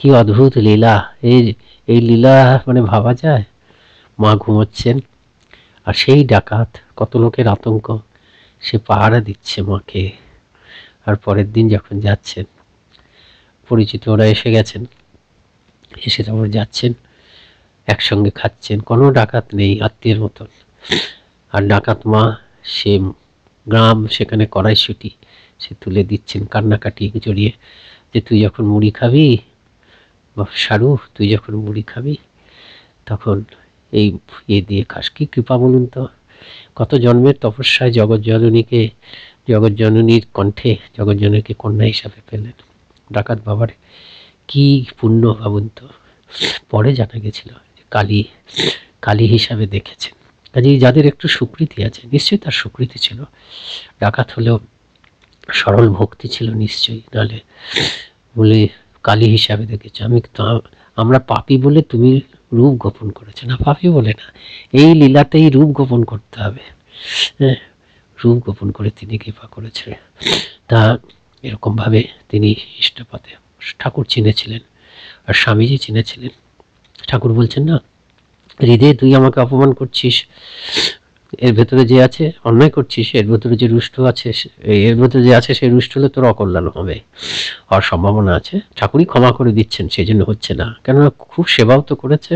कि अद्भुत लीला लीला माने भावा जाए मा घुमाच्छेन और सेई डाकात कत लोकेर आतंक से पाहारा दिच्छे माके और परेर दिन जखन जाच्छेन परिचितरा एसे गेছেন एसे तारপর যাচ্ছেন একসঙ্গে খাচ্ছেন কোনো ডাকাত নেই আত্মীয়ের মতন আর ডাকাত মা से ग्राम से कड़ाईशुटी से तुले दिच्छेन कान्ना काटिए जड़िए जे तुई जखन मुड़ी खाबी शारू तुई जखन मुड़ी खाबी तखन ये दिए खास कि कृपा बोलुन तो कत जन्मेर तपस्याय जगत जननीके जगत जननीर कण्ठे जगत जननीके कन्या हिसाबे पेलेन डाकात बाबार कि पुण्य भाबुन तो परे जाना गेछिल काली काली हिसाबे देखेछेन काजेई जादेर एकटु स्वीकृति आछे निश्चयई तार स्वीकृति छिलो डाकात हलेओ सरल भक्ति छिलो निश्चयई नाले बोले काली हिसाबे देखेछो आमि आमरा पापी बोले तुमि रूप गोपन करेछो ना पापी बोले ना एई लीलातेई रूप गोपन करते हबे रूप गोपन करे तिनि कृपा करेछेन ता एरकम भावे तिनि इष्टपदे ठाकुर चिनेछिलेन और स्वामीजी चिनेछिलेन ठाकुर बोलछेन ना हृदय तुई आमाके अपमान करछिस एर भेतरे जे आछे अन्याय करछिस एर भेतरे जे रुष्ट आछे एर भेतरे जे आछे सेई रुष्ट हले तोर अकल्याण हबे और सम्भावना आछे ठाकुरई क्षमा करे दिच्छेन सेइजন্য হচ্ছে না কেননা খুব সেবাও তো করেছে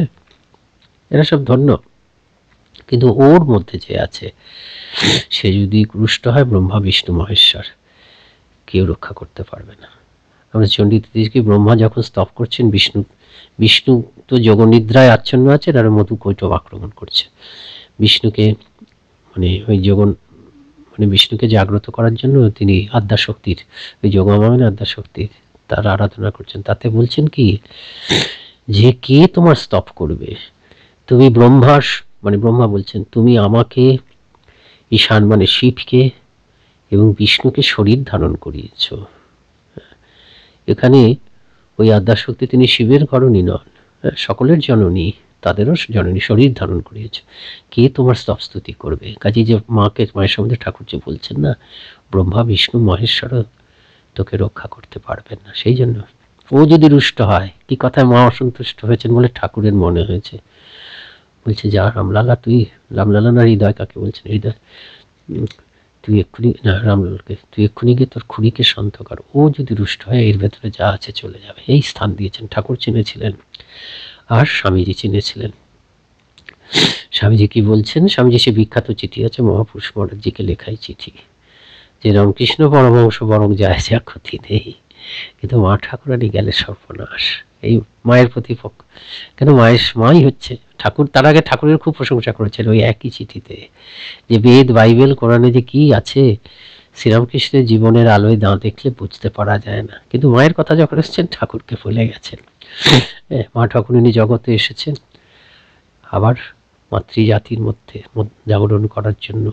এরা সব ধন্য কিন্তু ওর মধ্যে যে আছে সে যদি রুষ্ট হয় ব্রহ্মা বিষ্ণু মহেশ্বর কেউ রক্ষা করতে পারবে না আমরা চণ্ডী তিথিকে ব্রহ্মা যখন স্তব করছেন বিষ্ণু विष्णु तो जगनिद्राय आच्छन्न आछेन आर मधु कैटव आक्रमण करछे विष्णुके माने ओई जगन माने विष्णुके जाग्रत करार जन्य तिनि आद्या शक्तिर ओई जगमायेर आद्या शक्तिर तार आराधना करछेन ताते बोलछेन कि जे के तोमार स्तप करबे तुमि ब्रह्माश माने ब्रह्मा बोलछेन तुमि आमाके ईशान माने शिवके एबं विष्णुके शरीर धारण करियेছো एखाने ওই আদ্যাশক্তি তিনি শিবের করণী নন সকলের জননী তাদেরও জননী শরীর ধারণ করিয়েছে কে তোমার স্তব স্তুতি করবে কাজী যে মাকে মায়ের সম্বন্ধে ঠাকুর যে বলছেন না ব্রহ্মা বিষ্ণু মহেশ্বর তোকে রক্ষা করতে পারবেন না সেই জন্য ও যদি রুষ্ট হয় কি কথায় মা অসন্তুষ্ট হয়েছেন বলে ঠাকুরের মনে হয়েছে বলছে যা রামলালা তুই রামলালা না হৃদয় কাকে বলছেন হৃদয় तुई एखुनि रामलालके तुई एखुनिके तोर खुनिके शांत कर ओ जदि रुष्ट हय एर भेतरे जा आछे चले जाबे। एई स्थान दियेछेन ठाकुर चिनेछिलेन आर स्वामीजी चिनेछिलेन। स्वामीजी कि बोलछेन? स्वामीजी से विख्यात चिठी आछे महापुरुष महाराजजी के लेखाई चिठी जे रामकृष्ण परमहंस बरम जाए जा क्षति नेई किन्तु मा ठाकुरानी गेले सर्वनाश। এই মায়ের প্রতিপক্ষ কেন মায়ের মাই হচ্ছে ঠাকুর। তার আগে ঠাকুরের খুব প্রশংসা করেছিল ওই একই চিঠিতে যে বেদ বাইবেল কোরআনে যে কি আছে শ্রীরামকৃষ্ণের জীবনের আলোয় দাঁ দেখলে বুঝতে পারা যায় না। কিন্তু মায়ের কথা যখন এসেছেন ঠাকুরকে ভুলে গেছেন। মা ঠাকুরানি জগতে এসেছেন আবার মাতৃজাতির মধ্যে জাগরণ করার জন্য,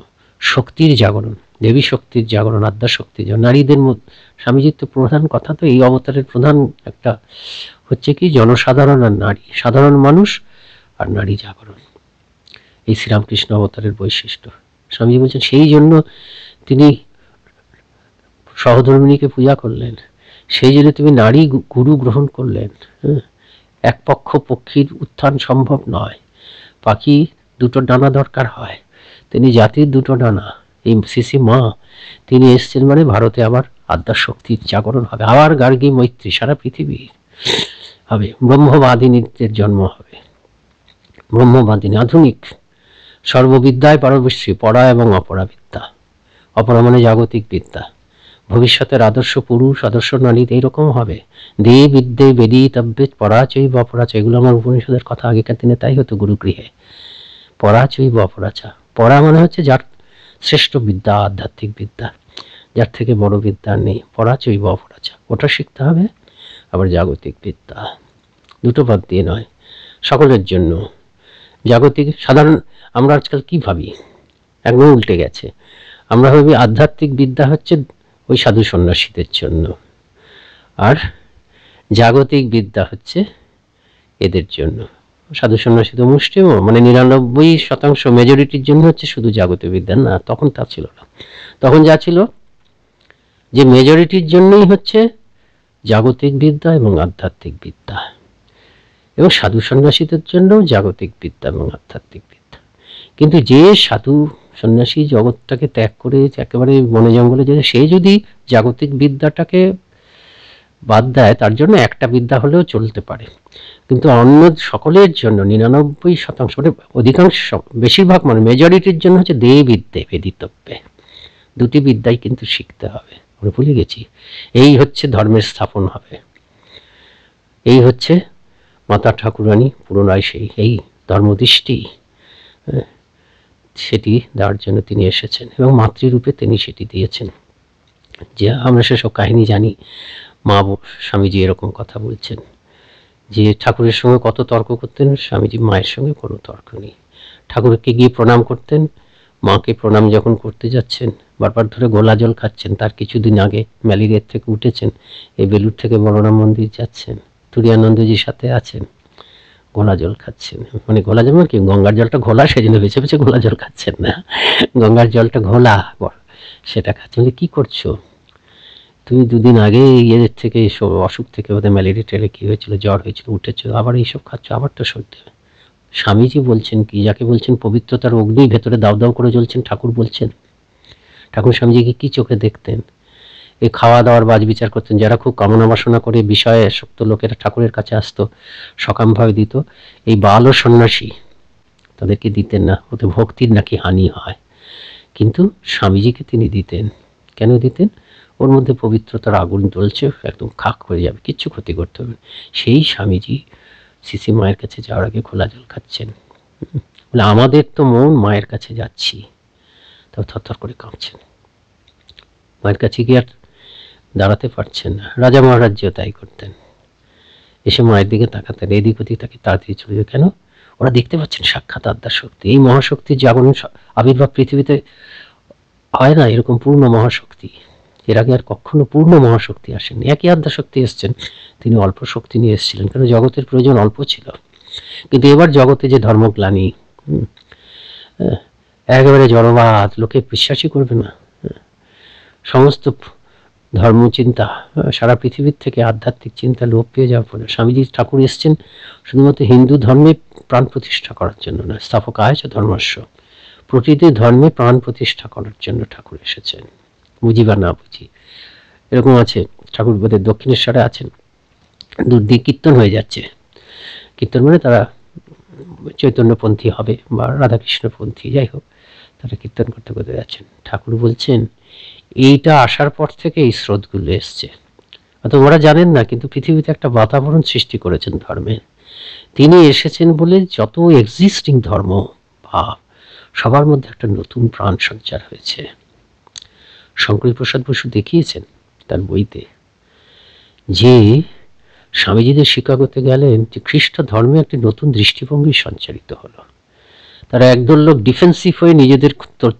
শক্তির জাগরণ, দেবী শক্তির জাগরণ, আদ্যা শক্তির জাগরণ নারীদের মধ্যে। স্বামীজির তো প্রধান কথা তো এই অবতারের প্রধান একটা হচ্ছে কি জনসাধারণ আর নারী, সাধারণ মানুষ আর নারী জাগরণ, এই শ্রীরামকৃষ্ণ অবতারের বৈশিষ্ট্য। স্বামীজি বলছেন সেই জন্য তিনি সহধর্মিণীকে পূজা করলেন, সেই জন্য তুমি নারী গুরু গ্রহণ করলেন। হ্যাঁ, এক পক্ষ পক্ষীর উত্থান সম্ভব নয়, পাখি দুটো ডানা দরকার হয়, তিনি জাতির দুটো ডানা। এই শ্রী মা তিনি এসেছেন মানে ভারতে আবার আদ্যা শক্তির জাগরণ হবে, আবার গার্গী মৈত্রী সারা পৃথিবী হবে, ব্রহ্মবাদিনীদের জন্ম হবে। ব্রহ্মবাদিনী আধুনিক সর্ববিদ্যায় পারদর্শী, পরা এবং অপরা বিদ্যা, অপরা মানে জাগতিক বিদ্যা। ভবিষ্যতের আদর্শ পুরুষ আদর্শ নারী এইরকম হবে। দে বিদ্যে বেদি তব্যে পরাচয় বা অপরাচয়, এগুলো আমার উপনিষদের কথা, আগেকার দিনে তাই হতো গুরুগৃহে। পরাচয় বা অপরাচা, পরা মানে হচ্ছে যার শ্রেষ্ঠ বিদ্যা আধ্যাত্মিক বিদ্যা, যার থেকে বড় বিদ্যা নেই, পরাচয় বা অপরাচা ওটা শিখতে হবে। আবার জাগতিক বিদ্যা দুটো পদ দিয়ে নয়, সকলের জন্য জাগতিক। সাধারণ আমরা আজকাল কি ভাবি একদম উল্টে গেছে, আমরা ভাবি আধ্যাত্মিক বিদ্যা হচ্ছে ওই সাধু সন্ন্যাসীদের জন্য আর জাগতিক বিদ্যা হচ্ছে এদের জন্য। সাধু সন্ন্যাসী তো মুষ্টিম মানে নিরানব্বই শতাংশ মেজরিটির জন্য হচ্ছে শুধু জাগতিক বিদ্যা, না তখন তা ছিল না। তখন যা ছিল যে মেজরিটির জন্যই হচ্ছে জাগতিক বিদ্যা এবং আধ্যাত্মিক বিদ্যা, এবং সাধু সন্ন্যাসীদের জন্যও জাগতিক বিদ্যা এবং আধ্যাত্মিক বিদ্যা। কিন্তু যে সাধু সন্ন্যাসী জগৎটাকে ত্যাগ করে একেবারে বনে জঙ্গলে যায়, সে যদি জাগতিক বিদ্যাটাকে বাদ দেয় তার জন্য একটা বিদ্যা হলেও চলতে পারে, কিন্তু অন্য সকলের জন্য নিরানব্বই শতাংশ মানে অধিকাংশ বেশিরভাগ মানে মেজরিটির জন্য হচ্ছে দে বিদ্যে বেদিতব্যে, দুটি বিদ্যাই কিন্তু শিখতে হবে। আমরা ভুলে গেছি। এই হচ্ছে ধর্মের স্থাপন হবে, এই হচ্ছে মাতা ঠাকুরানী পুরোনায় সেই এই ধর্মদৃষ্টি, সেটি দেওয়ার জন্য তিনি এসেছেন এবং মাতৃরূপে তিনি সেটি দিয়েছেন। যে আমরা সেসব কাহিনী জানি, মা স্বামীজি এরকম কথা বলছেন যে ঠাকুরের সঙ্গে কত তর্ক করতেন স্বামীজি, মায়ের সঙ্গে কোনো তর্ক নেই। ঠাকুরকে গিয়ে প্রণাম করতেন, মাকে প্রণাম যখন করতে যাচ্ছেন বারবার ধরে গোলা জল খাচ্ছেন। তার কিছুদিন আগে ম্যালেরিয়ার থেকে উঠেছেন, এই বেলুর থেকে বলরাম মন্দির যাচ্ছেন, তুরিয়ানন্দজির সাথে আছেন, গোলা জল খাচ্ছেন। মানে গোলা জল কি গঙ্গার জলটা ঘোলা, সেজন্য বেছে বেছে গোলা জল খাচ্ছেন না, গঙ্গার জলটা ঘোলা সেটা খাচ্ছেন। কি করছো তুমি? দুদিন আগে এদের থেকে অসুখ থেকে ওদের ম্যালেরিয়া টেলে কী হয়েছিল, জ্বর হয়েছিল, উঠেছো আবার এইসব খাচ্ছ, আবার তো সর্দি। স্বামীজি বলছেন কি, যাকে বলছেন পবিত্রতার অগ্নি ভেতরে দাও দাও করে জ্বলছেন, ঠাকুর বলছেন। ঠাকুর স্বামীজিকে কি চোখে দেখতেন? এই খাওয়া দাওয়ার বাজ বিচার করতেন। যারা খুব কামনা বাসনা করে বিষয়ে আসক্ত লোকেরা ঠাকুরের কাছে আসতো, সকামভাবে দিত। এই বাল ও সন্ন্যাসী তাদেরকে দিতেন না, ওতে ভক্তির নাকি হানি হয়। কিন্তু স্বামীজিকে তিনি দিতেন। কেন দিতেন? ওর মধ্যে পবিত্রতার আগুন জ্বলছে, একদম খাক হয়ে যাবে, কিচ্ছু ক্ষতি করতে হবে। সেই স্বামীজি শ্রী মায়ের কাছে যাওয়ার আগে খোলা জল খাচ্ছেন বলে আমাদের তো মন মায়ের কাছে যাচ্ছি, তাও থরথর করে কাঁপছেন, মায়ের কাছে গিয়ে আর দাঁড়াতে পারছেন না। রাজা মহারাজও তাই করতেন, এসে মায়ের দিকে তাকাতেন, এদিক ওদিক তাকে তাড়াতাড়ি চলে যায়। কেন? ওরা দেখতে পাচ্ছেন সাক্ষাৎ আদ্যা শক্তি, এই মহাশক্তির জাগরণ আবির্ভাব পৃথিবীতে হয় না এরকম পূর্ণ মহাশক্তি, এর আগে আর কখনো পূর্ণ মহাশক্তি আসেননি। একই আদ্যা শক্তি এসছেন, তিনি অল্প শক্তি নিয়ে এসেছিলেন, কারণ জগতের প্রয়োজন অল্প ছিল। কিন্তু এবার জগতে যে ধর্মগ্লানি, একেবারে জড়বাদ, লোকে বিশ্বাসই করবে না, সমস্ত ধর্মচিন্তা সারা পৃথিবীর থেকে আধ্যাত্মিক চিন্তা লোপ পেয়ে যাওয়ার ফলে স্বামীজি ঠাকুর এসছেন শুধুমাত্র হিন্দু ধর্মে প্রাণ প্রতিষ্ঠা করার জন্য না, স্থাপক আয়চ ধর্মস্য প্রতিটি ধর্মে প্রাণ প্রতিষ্ঠা করার জন্য ঠাকুর এসেছেন, বুঝি বা না বুঝি। এরকম আছে, ঠাকুর বোধহয় দক্ষিণেশ্বরে আছেন, দূর দিয়ে কীর্তন হয়ে যাচ্ছে, কীর্তন মানে তারা চৈতন্যপন্থী হবে বা রাধাকৃষ্ণপন্থী, যাই হোক, তারা কীর্তন করতে করতে যাচ্ছেন। ঠাকুর বলছেন এইটা আসার পর থেকে এই স্রোতগুলো এসছে, অত ওরা জানেন না, কিন্তু পৃথিবীতে একটা বাতাবরণ সৃষ্টি করেছেন ধর্মে। তিনি এসেছেন বলে যত এক্সিস্টিং ধর্ম বা সবার মধ্যে একটা নতুন প্রাণ সঞ্চার হয়েছে। শঙ্করী প্রসাদ বসু দেখিয়েছেন তার বইতে যে স্বামীজিদের শিকাগোতে গেলেন, যে খ্রিস্ট ধর্মে একটি নতুন দৃষ্টিভঙ্গি সঞ্চারিত হলো। তারা একদল লোক ডিফেন্সিভ হয়ে নিজেদের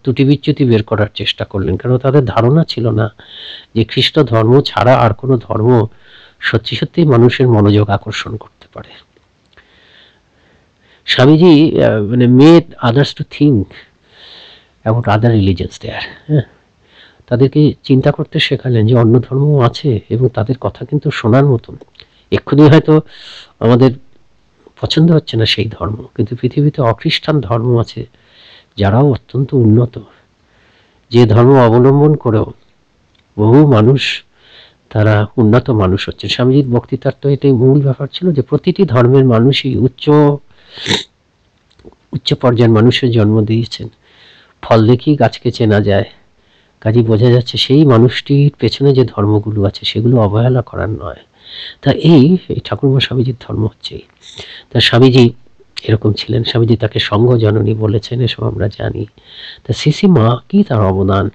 ত্রুটি বিচ্যুতি বের করার চেষ্টা করলেন, কারণ তাদের ধারণা ছিল না যে খ্রিস্ট ধর্ম ছাড়া আর কোনো ধর্ম সত্যি সত্যি মানুষের মনোযোগ আকর্ষণ করতে পারে। স্বামীজি মানে made others to think about other religions there, হ্যাঁ, তাদেরকে চিন্তা করতে শেখালেন যে অন্য ধর্ম আছে এবং তাদের কথা কিন্তু শোনার মতন। এক্ষুনি হয়তো আমাদের পছন্দ হচ্ছে না সেই ধর্ম, কিন্তু পৃথিবীতে অখ্রিস্টান ধর্ম আছে যারাও অত্যন্ত উন্নত, যে ধর্ম অবলম্বন করেও বহু মানুষ তারা উন্নত মানুষ হচ্ছে। স্বামীজির বক্তৃতার তো এটাই মূল ব্যাপার ছিল যে প্রতিটি ধর্মের মানুষই উচ্চ উচ্চ পর্যায়ের মানুষের জন্ম দিয়েছেন, ফল দেখি গাছকে চেনা যায়। কাজেই বোঝা যাচ্ছে সেই মানুষটির পেছনে যে ধর্মগুলো আছে সেগুলো অবহেলা করার নয়। তা এই ঠাকুরমা স্বামীজির ধর্ম হচ্ছে। তা স্বামীজি এরকম ছিলেন, স্বামীজি তাকে সঙ্গ জননী বলেছেন, এসব আমরা জানি। তা সিসি মা কি তার অবদান?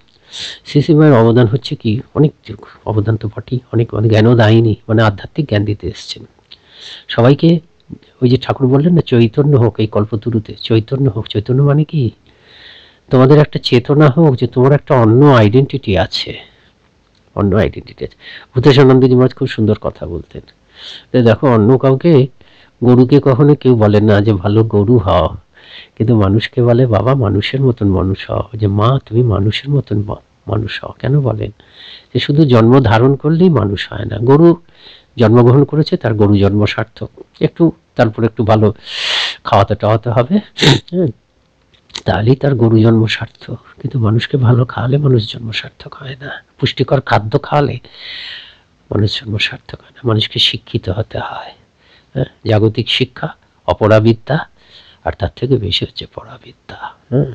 সিসি মায়ের অবদান হচ্ছে কি, অনেক অবদান তো বটেই, অনেক জ্ঞানদায়িনী, মানে আধ্যাত্মিক জ্ঞান দিতে এসছেন সবাইকে। ওই যে ঠাকুর বললেন না, চৈতন্য হোক এই কল্পতরুতে, চৈতন্য হোক। চৈতন্য মানে কি? তোমাদের একটা চেতনা হোক যে তোমার একটা অন্য আইডেন্টিটি আছে, অন্য আইডেন্টিটি আছে। ভূতেশানন্দজি মহারাজ খুব সুন্দর কথা বলতেন, দেখো অন্য কাউকে, গরুকে কখনো কেউ বলে না যে ভালো গরু হও, কিন্তু মানুষকে বলে বাবা মানুষের মতন মানুষ হও, যে মা তুমি মানুষের মতন মানুষ হও। কেন বলেন? যে শুধু জন্ম ধারণ করলেই মানুষ হয় না। গরু জন্মগ্রহণ করেছে, তার গরু জন্ম সার্থক, একটু তারপরে একটু ভালো খাওয়াতে টাওয়াতে হবে, হ্যাঁ, তাহলেই তার গরু জন্ম সার্থক। কিন্তু মানুষকে ভালো খাওয়ালে মানুষ জন্ম সার্থক হয় না, পুষ্টিকর খাদ্য খাওয়ালে মানুষ জন্ম সার্থক হয় না। মানুষকে শিক্ষিত হতে হয়, হ্যাঁ, জাগতিক শিক্ষা, অপরাবিদ্যা, আর তার থেকে বেশি হচ্ছে পরাবিদ্যা, হ্যাঁ,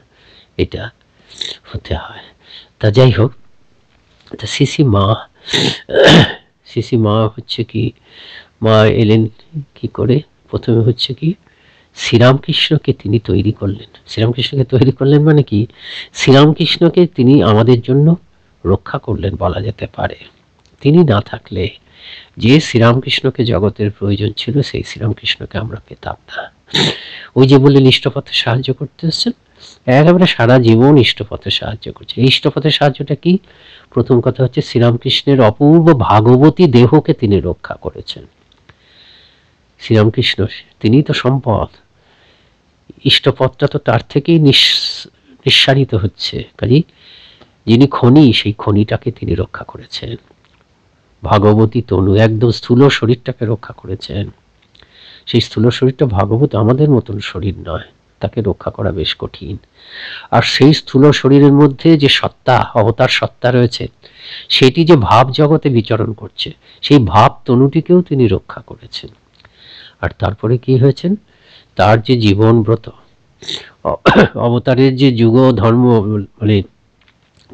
এটা হতে হয়। তা যাই হোক, তা সিসি মা, সিসি মা হচ্ছে কি, মা এলেন কি করে? প্রথমে হচ্ছে কি, শ্রীরামকৃষ্ণকে তিনি তৈরি করলেন। শ্রীরামকৃষ্ণকে তৈরি করলেন মানে কি, শ্রীরামকৃষ্ণকে তিনি আমাদের জন্য রক্ষা করলেন বলা যেতে পারে। তিনি না থাকলে যে শ্রীরামকৃষ্ণকে জগতের প্রয়োজন ছিল, সেই শ্রীরামকৃষ্ণকে আমরা পেতাম না। ওই যে বললেন ইষ্টপথে সাহায্য করতে এসছেন, একেবারে সারা জীবন ইষ্টপথে সাহায্য করছেন। এই ইষ্টপথের সাহায্যটা কি? প্রথম কথা হচ্ছে শ্রীরামকৃষ্ণের অপূর্ব ভাগবতী দেহকে তিনি রক্ষা করেছেন। শ্রীরামকৃষ্ণ তিনি তো সম্পদ, ইষ্টপথটা তো তার থেকেই নিঃসারিত হচ্ছে। কাজেই যিনি খনি, সেই খনিটাকে তিনি রক্ষা করেছেন। ভাগবতী তনু, একদম স্থূল শরীরটাকে রক্ষা করেছেন। সেই স্থূল শরীরটা ভাগবত আমাদের মতন শরীর নয়, তাকে রক্ষা করা বেশ কঠিন। আর সেই স্থূল শরীরের মধ্যে যে সত্তা, অবতার সত্তা রয়েছে, সেটি যে ভাব জগতে বিচরণ করছে, সেই ভাব তনুটিকেও তিনি রক্ষা করেছেন। আর তারপরে কি হয়েছেন, তার যে জীবনব্রত, অবতারের যে যুগ ধর্ম, মানে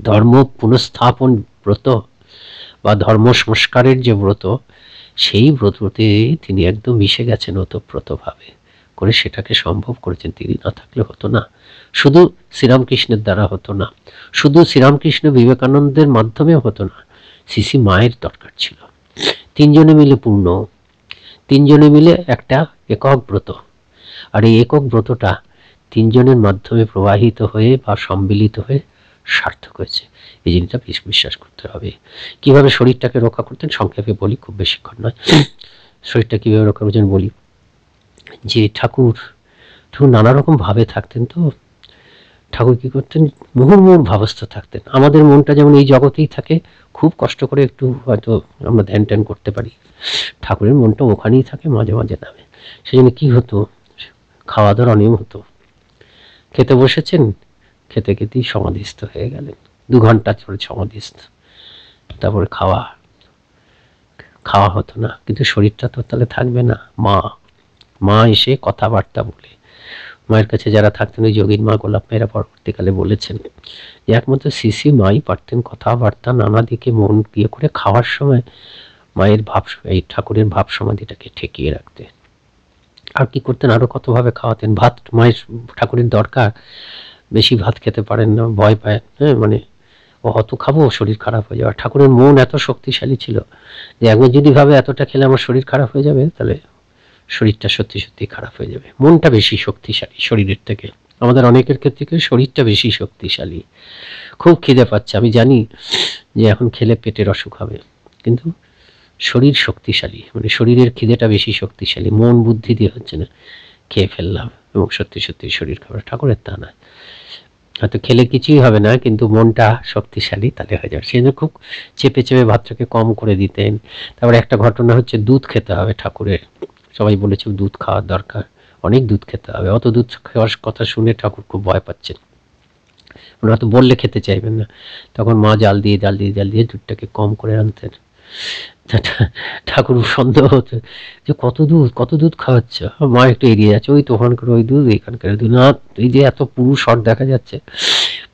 ধর্ম পুনঃস্থাপন ব্রত বা ধর্ম সংস্কারের যে ব্রত, সেই ব্রততে তিনি একদম মিশে গেছেন ওতপ্রোতভাবে করে, সেটাকে সম্ভব করেছেন। তিনি না থাকলে হতো না, শুধু শ্রীরামকৃষ্ণের দ্বারা হতো না, শুধু শ্রীরামকৃষ্ণ বিবেকানন্দের মাধ্যমে হতো না, সিসি মায়ের দরকার ছিল। তিনজনে মিলে পূর্ণ, তিনজনে মিলে একটা একক ব্রত, আর এই একক ব্রতটা তিনজনের মাধ্যমে প্রবাহিত হয়ে বা সম্মিলিত হয়ে সার্থক হয়েছে। এই জিনিসটা বিশ্বাস করতে হবে। কিভাবে শরীরটাকে রক্ষা করতেন সংক্ষেপে বলি, খুব বেশিক্ষণ নয়। শরীরটা কীভাবে রক্ষা করতেন বলি, যে ঠাকুর ঠাকুর নানা রকম ভাবে থাকতেন। তো ঠাকুর কি করতেন, মুহুর্মুহুর ভাবস্থ থাকতেন। আমাদের মনটা যেমন এই জগতেই থাকে, খুব কষ্ট করে একটু হয়তো আমরা ধ্যান ট্যান করতে পারি, ঠাকুরের মনটা ওখানেই থাকে, মাঝে মাঝে নামে। সেজন্য কি হতো, খাওয়া দাওয়ার অনিয়ম হতো, খেতে বসেছেন খেতে খেতেই সমাধিস্থ হয়ে গেলেন। দু ঘন্টা পরে সমাধিস্থ। তারপরে খাওয়া খাওয়া হতো না, কিন্তু শরীরটা তো তাহলে থাকবে না। মা মা এসে কথাবার্তা বলে, মায়ের কাছে যারা থাকতেন ওই যোগীন মা গোলাপ মেয়েরা পরবর্তীকালে বলেছেন যে একমাত্র সিসি মাই পারতেন কথাবার্তা নানা দিকে মন বিয়ে করে খাওয়ার সময় মায়ের ভাব, এই ঠাকুরের ভাব সমাধিটাকে ঠেকিয়ে রাখতেন। আর কি করতেন, আরো কতভাবে খাওয়াতেন। ভাত মায়ের ঠাকুরের দরকার, বেশি ভাত খেতে পারেন না, ভয় পায়, হ্যাঁ মানে অত খাবো শরীর খারাপ হয়ে যাবে। ঠাকুরের মন এত শক্তিশালী ছিল যে একবার যদি ভাবে এতটা খেলে আমার শরীর খারাপ হয়ে যাবে, তাহলে শরীরটা সত্যি সত্যি খারাপ হয়ে যাবে। মনটা বেশি শক্তিশালী শরীরের থেকে, আমাদের অনেকের ক্ষেত্রে শরীরটা বেশি শক্তিশালী। খুব খিদে পাচ্ছে, আমি জানি যে এখন খেলে পেটের অসুখ হবে, কিন্তু শরীর শক্তিশালী, মানে শরীরের খিদেটা বেশি শক্তিশালী, মন বুদ্ধি দিয়ে হচ্ছে না, খেয়ে ফেললাম এবং সত্যি সত্যি শরীর খাবার। ঠাকুরের তা না, হয়তো খেলে কিছুই হবে না কিন্তু মনটা শক্তিশালী, তাহলে হয়ে যাবে। সেই জন্য খুব চেপে চেপে ভাতটাকে কম করে দিতেন। তারপরে একটা ঘটনা হচ্ছে, দুধ খেতে হবে ঠাকুরের, সবাই বলেছে দুধ খাওয়ার দরকার, অনেক দুধ খেতে হবে। অত দুধ খাওয়ার কথা শুনে ঠাকুর খুব ভয় পাচ্ছেন, ওনারা তো বললে খেতে চাইবেন না। তখন মা জাল দিয়ে জাল দিয়ে জাল দিয়ে দুধটাকে কম করে আনতেন। ঠাকুর সন্দেহ হতো যে কত দুধ কত দুধ খাওয়াচ্ছ। মা একটু এড়িয়ে যাচ্ছে, ওই তোখান করে ওই দুধ, এইখানকার দুধ না, এই যে এত পুরু শর্ট দেখা যাচ্ছে।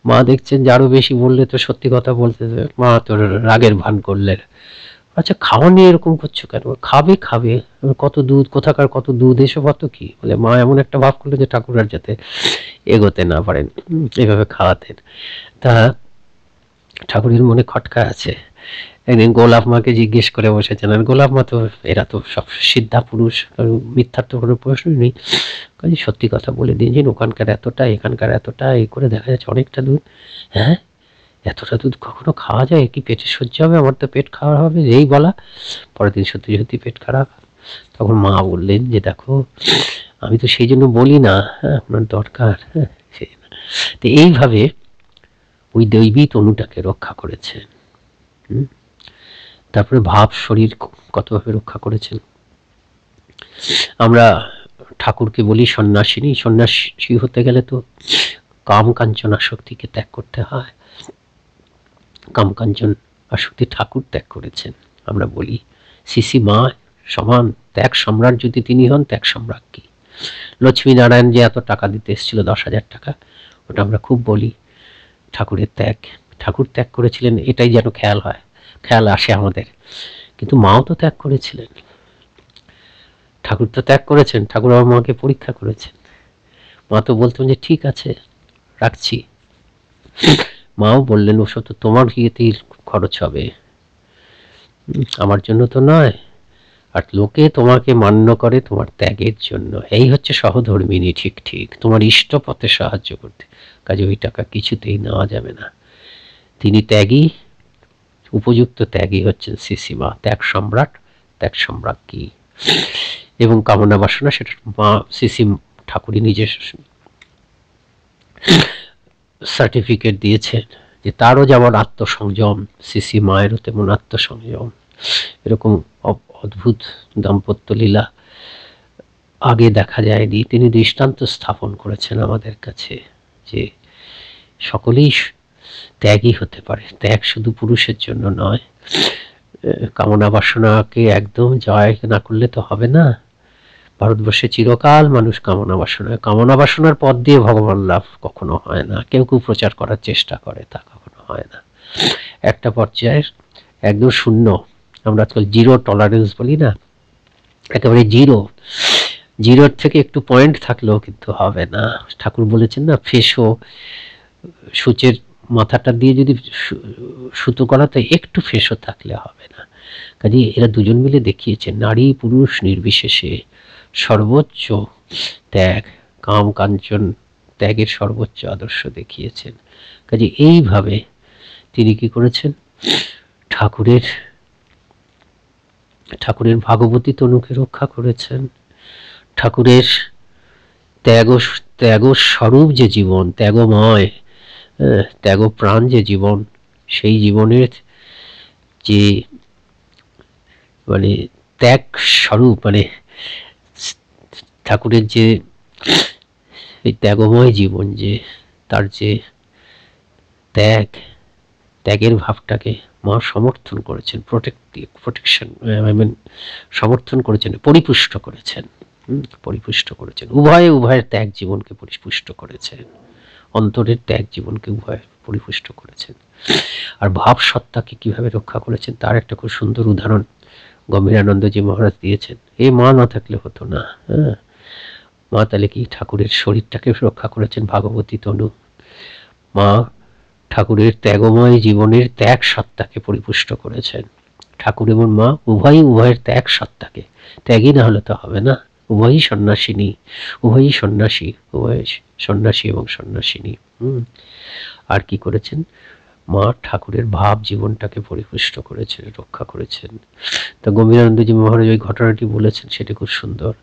মা দেখছেন যারও বেশি বললে তো সত্যি কথা বলতে, মা তোর রাগের ভান করলেন, আচ্ছা খাওয়া নিয়ে এরকম করছো কেন, খাবে খাবে, কত দুধ, কোথাকার কত দুধ, এসব অত কি বলে। মা এমন একটা ভাব করলো যে ঠাকুর আর যাতে এগোতে না পারেন, এভাবে খাওয়াতেন। তা ঠাকুরের মনে খটকা আছে। একদিন গোলাপ মাকে জিজ্ঞেস করে বসেছেন, আর গোলাপ মা তো এরা তো সব সিদ্ধা পুরুষ, মিথ্যার তো কোনো প্রশ্ন নেই, কাজে সত্যি কথা বলে দিয়েছেন, ওখানকার এতটা এখানকার এতটা, এই করে দেখা যাচ্ছে অনেকটা দুধ, হ্যাঁ এতটা দুধ কখনো খাওয়া যায়, কি পেটে সহ্য হবে, আমার তো পেট খারাপ হবে, যেই বলা। পরের দিন সত্যি সত্যি পেট খারাপ। তখন মা বললেন যে দেখো আমি তো সেই জন্য বলি না, আপনার দরকার, হ্যাঁ সেই জন্য। তো এইভাবে ওই দৈবী তনুটাকে রক্ষা করেছেন। হম তারপরে ভাব শরীর কতভাবে রক্ষা করেছেন। আমরা ঠাকুরকে বলি সন্ন্যাসিনী, সন্ন্যাসী হতে গেলে তো কাম কাঞ্চন আসক্তিকে ত্যাগ করতে হয়। কাম কাঞ্চন আসক্তি ঠাকুর ত্যাগ করেছেন। আমরা বলি সিসি মা সমান ত্যাগ সম্রাট, যদি তিনি হন ত্যাগ সম্রাট কি। লক্ষ্মীনারায়ণ যে এত টাকা দিতে এসেছিল দশ হাজার টাকা, ওটা আমরা খুব বলি ঠাকুরের ত্যাগ, ঠাকুর ত্যাগ করেছিলেন, এটাই যেন খেয়াল হয়, খেয়াল আসে আমাদের। কিন্তু মাও তো ত্যাগ করেছিলেন, ঠাকুর তো ত্যাগ করেছেন। ঠাকুর আমার মাকে পরীক্ষা করেছেন, মা তো বলতেন যে ঠিক আছে রাখছি, মাও বললেন ওসব তো তোমার ইয়েতেই খরচ হবে, আমার জন্য তো নয়, আর লোকে তোমাকে মান্য করে তোমার ত্যাগের জন্য, এই হচ্ছে সহধর্মিনী, ঠিক ঠিক তোমার ইষ্ট পথে সাহায্য করতে, কাজে ওই টাকা কিছুতেই নেওয়া যাবে না। তিনি ত্যাগী, উপযুক্ত ত্যাগী হচ্ছেন সিসি মা, ত্যাগ সম্রাট, ত্যাগ সম্রাট কি। এবং কামনা বাসনা সেটা মা সিসি ঠাকুরই নিজের সার্টিফিকেট দিয়েছেন যে তারও যেমন আত্মসংযম, সিসি মায়েরও তেমন আত্মসংযম। এরকম অদ্ভুত দাম্পত্য লীলা আগে দেখা যায়নি, তিনি দৃষ্টান্ত স্থাপন করেছেন আমাদের কাছে যে সকলেই ত্যাগই হতে পারে। ত্যাগ শুধু পুরুষের জন্য নয়, কামনা বাসনাকে একদম জয় না করলে তো হবে না। ভারতবর্ষে চিরকাল মানুষ কামনা বাসনা, কামনা বাসনার পথ দিয়ে ভগবান লাভ কখনো হয় না, কেউ কেউ প্রচার করার চেষ্টা করে, তা কখনো হয় না। একটা পর্যায়ে একদম শূন্য, আমরা আজকাল জিরো টলারেন্স বলি না, একেবারে জিরো, জিরোর থেকে একটু পয়েন্ট থাকলেও কিন্তু হবে না। ঠাকুর বলেছেন না, ফেসো সূচের মাথাটা দিয়ে যদি সুতো করা, তো একটু ফেসও থাকলে হবে না। কাজে এরা দুজন মিলে দেখিয়েছে নারী পুরুষ নির্বিশেষে সর্বোচ্চ ত্যাগ, কাম কাঞ্চন ত্যাগের সর্বোচ্চ আদর্শ দেখিয়েছেন। কাজে এইভাবে তিনি কি করেছেন, ঠাকুরের ঠাকুরের ভাগবতী তনুকে রক্ষা করেছেন। ঠাকুরের ত্যাগ ত্যাগ স্বরূপ যে জীবন, ত্যাগময় ত্যাগ প্রাণ যে জীবন, সেই জীবনের যে মানে ত্যাগ স্বরূপ, মানে ঠাকুরের যে ত্যাগময় জীবন, যে তার যে ত্যাগ ত্যাগের ভাবটাকে মা সমর্থন করেছেন, প্রোটেক্ট প্রোটেকশন আই মিন সমর্থন করেছেন, পরিপুষ্ট করেছেন, পরিপুষ্ট করেছেন। উভয়ে উভয়ের ত্যাগ জীবনকে পরিপুষ্ট করেছেন, অন্তরের ত্যাগ জীবনকে উভয় পরিপুষ্ট করেছেন। আর ভাব সত্তাকে কিভাবে রক্ষা করেছেন তার একটা খুব সুন্দর উদাহরণ গম্ভীরানন্দজি মহারাজ দিয়েছেন। এ মা না থাকলে হতো না। হ্যাঁ, মা তাহলে কি ঠাকুরের শরীরটাকে রক্ষা করেছেন, ভাগবতী তনু। মা ঠাকুরের ত্যাগময় জীবনের ত্যাগ সত্তাকে পরিপুষ্ট করেছেন। ঠাকুর এবং মা উভয়ই উভয়ের ত্যাগ সত্তাকে, ত্যাগই না হলে তো হবে না। উভয়ই সন্ন্যাসিনী, উভয়ই সন্ন্যাসী, উভয় সন্ন্যাসী এবং সন্ন্যাসিনী। হম আর কি করেছেন? মা ঠাকুরের ভাব জীবনটাকে পরিপুষ্ট করেছেন, রক্ষা করেছেন। তা গম্ভীরানন্দজি মহারাজ ওই ঘটনাটি বলেছেন, সেটি খুব সুন্দর।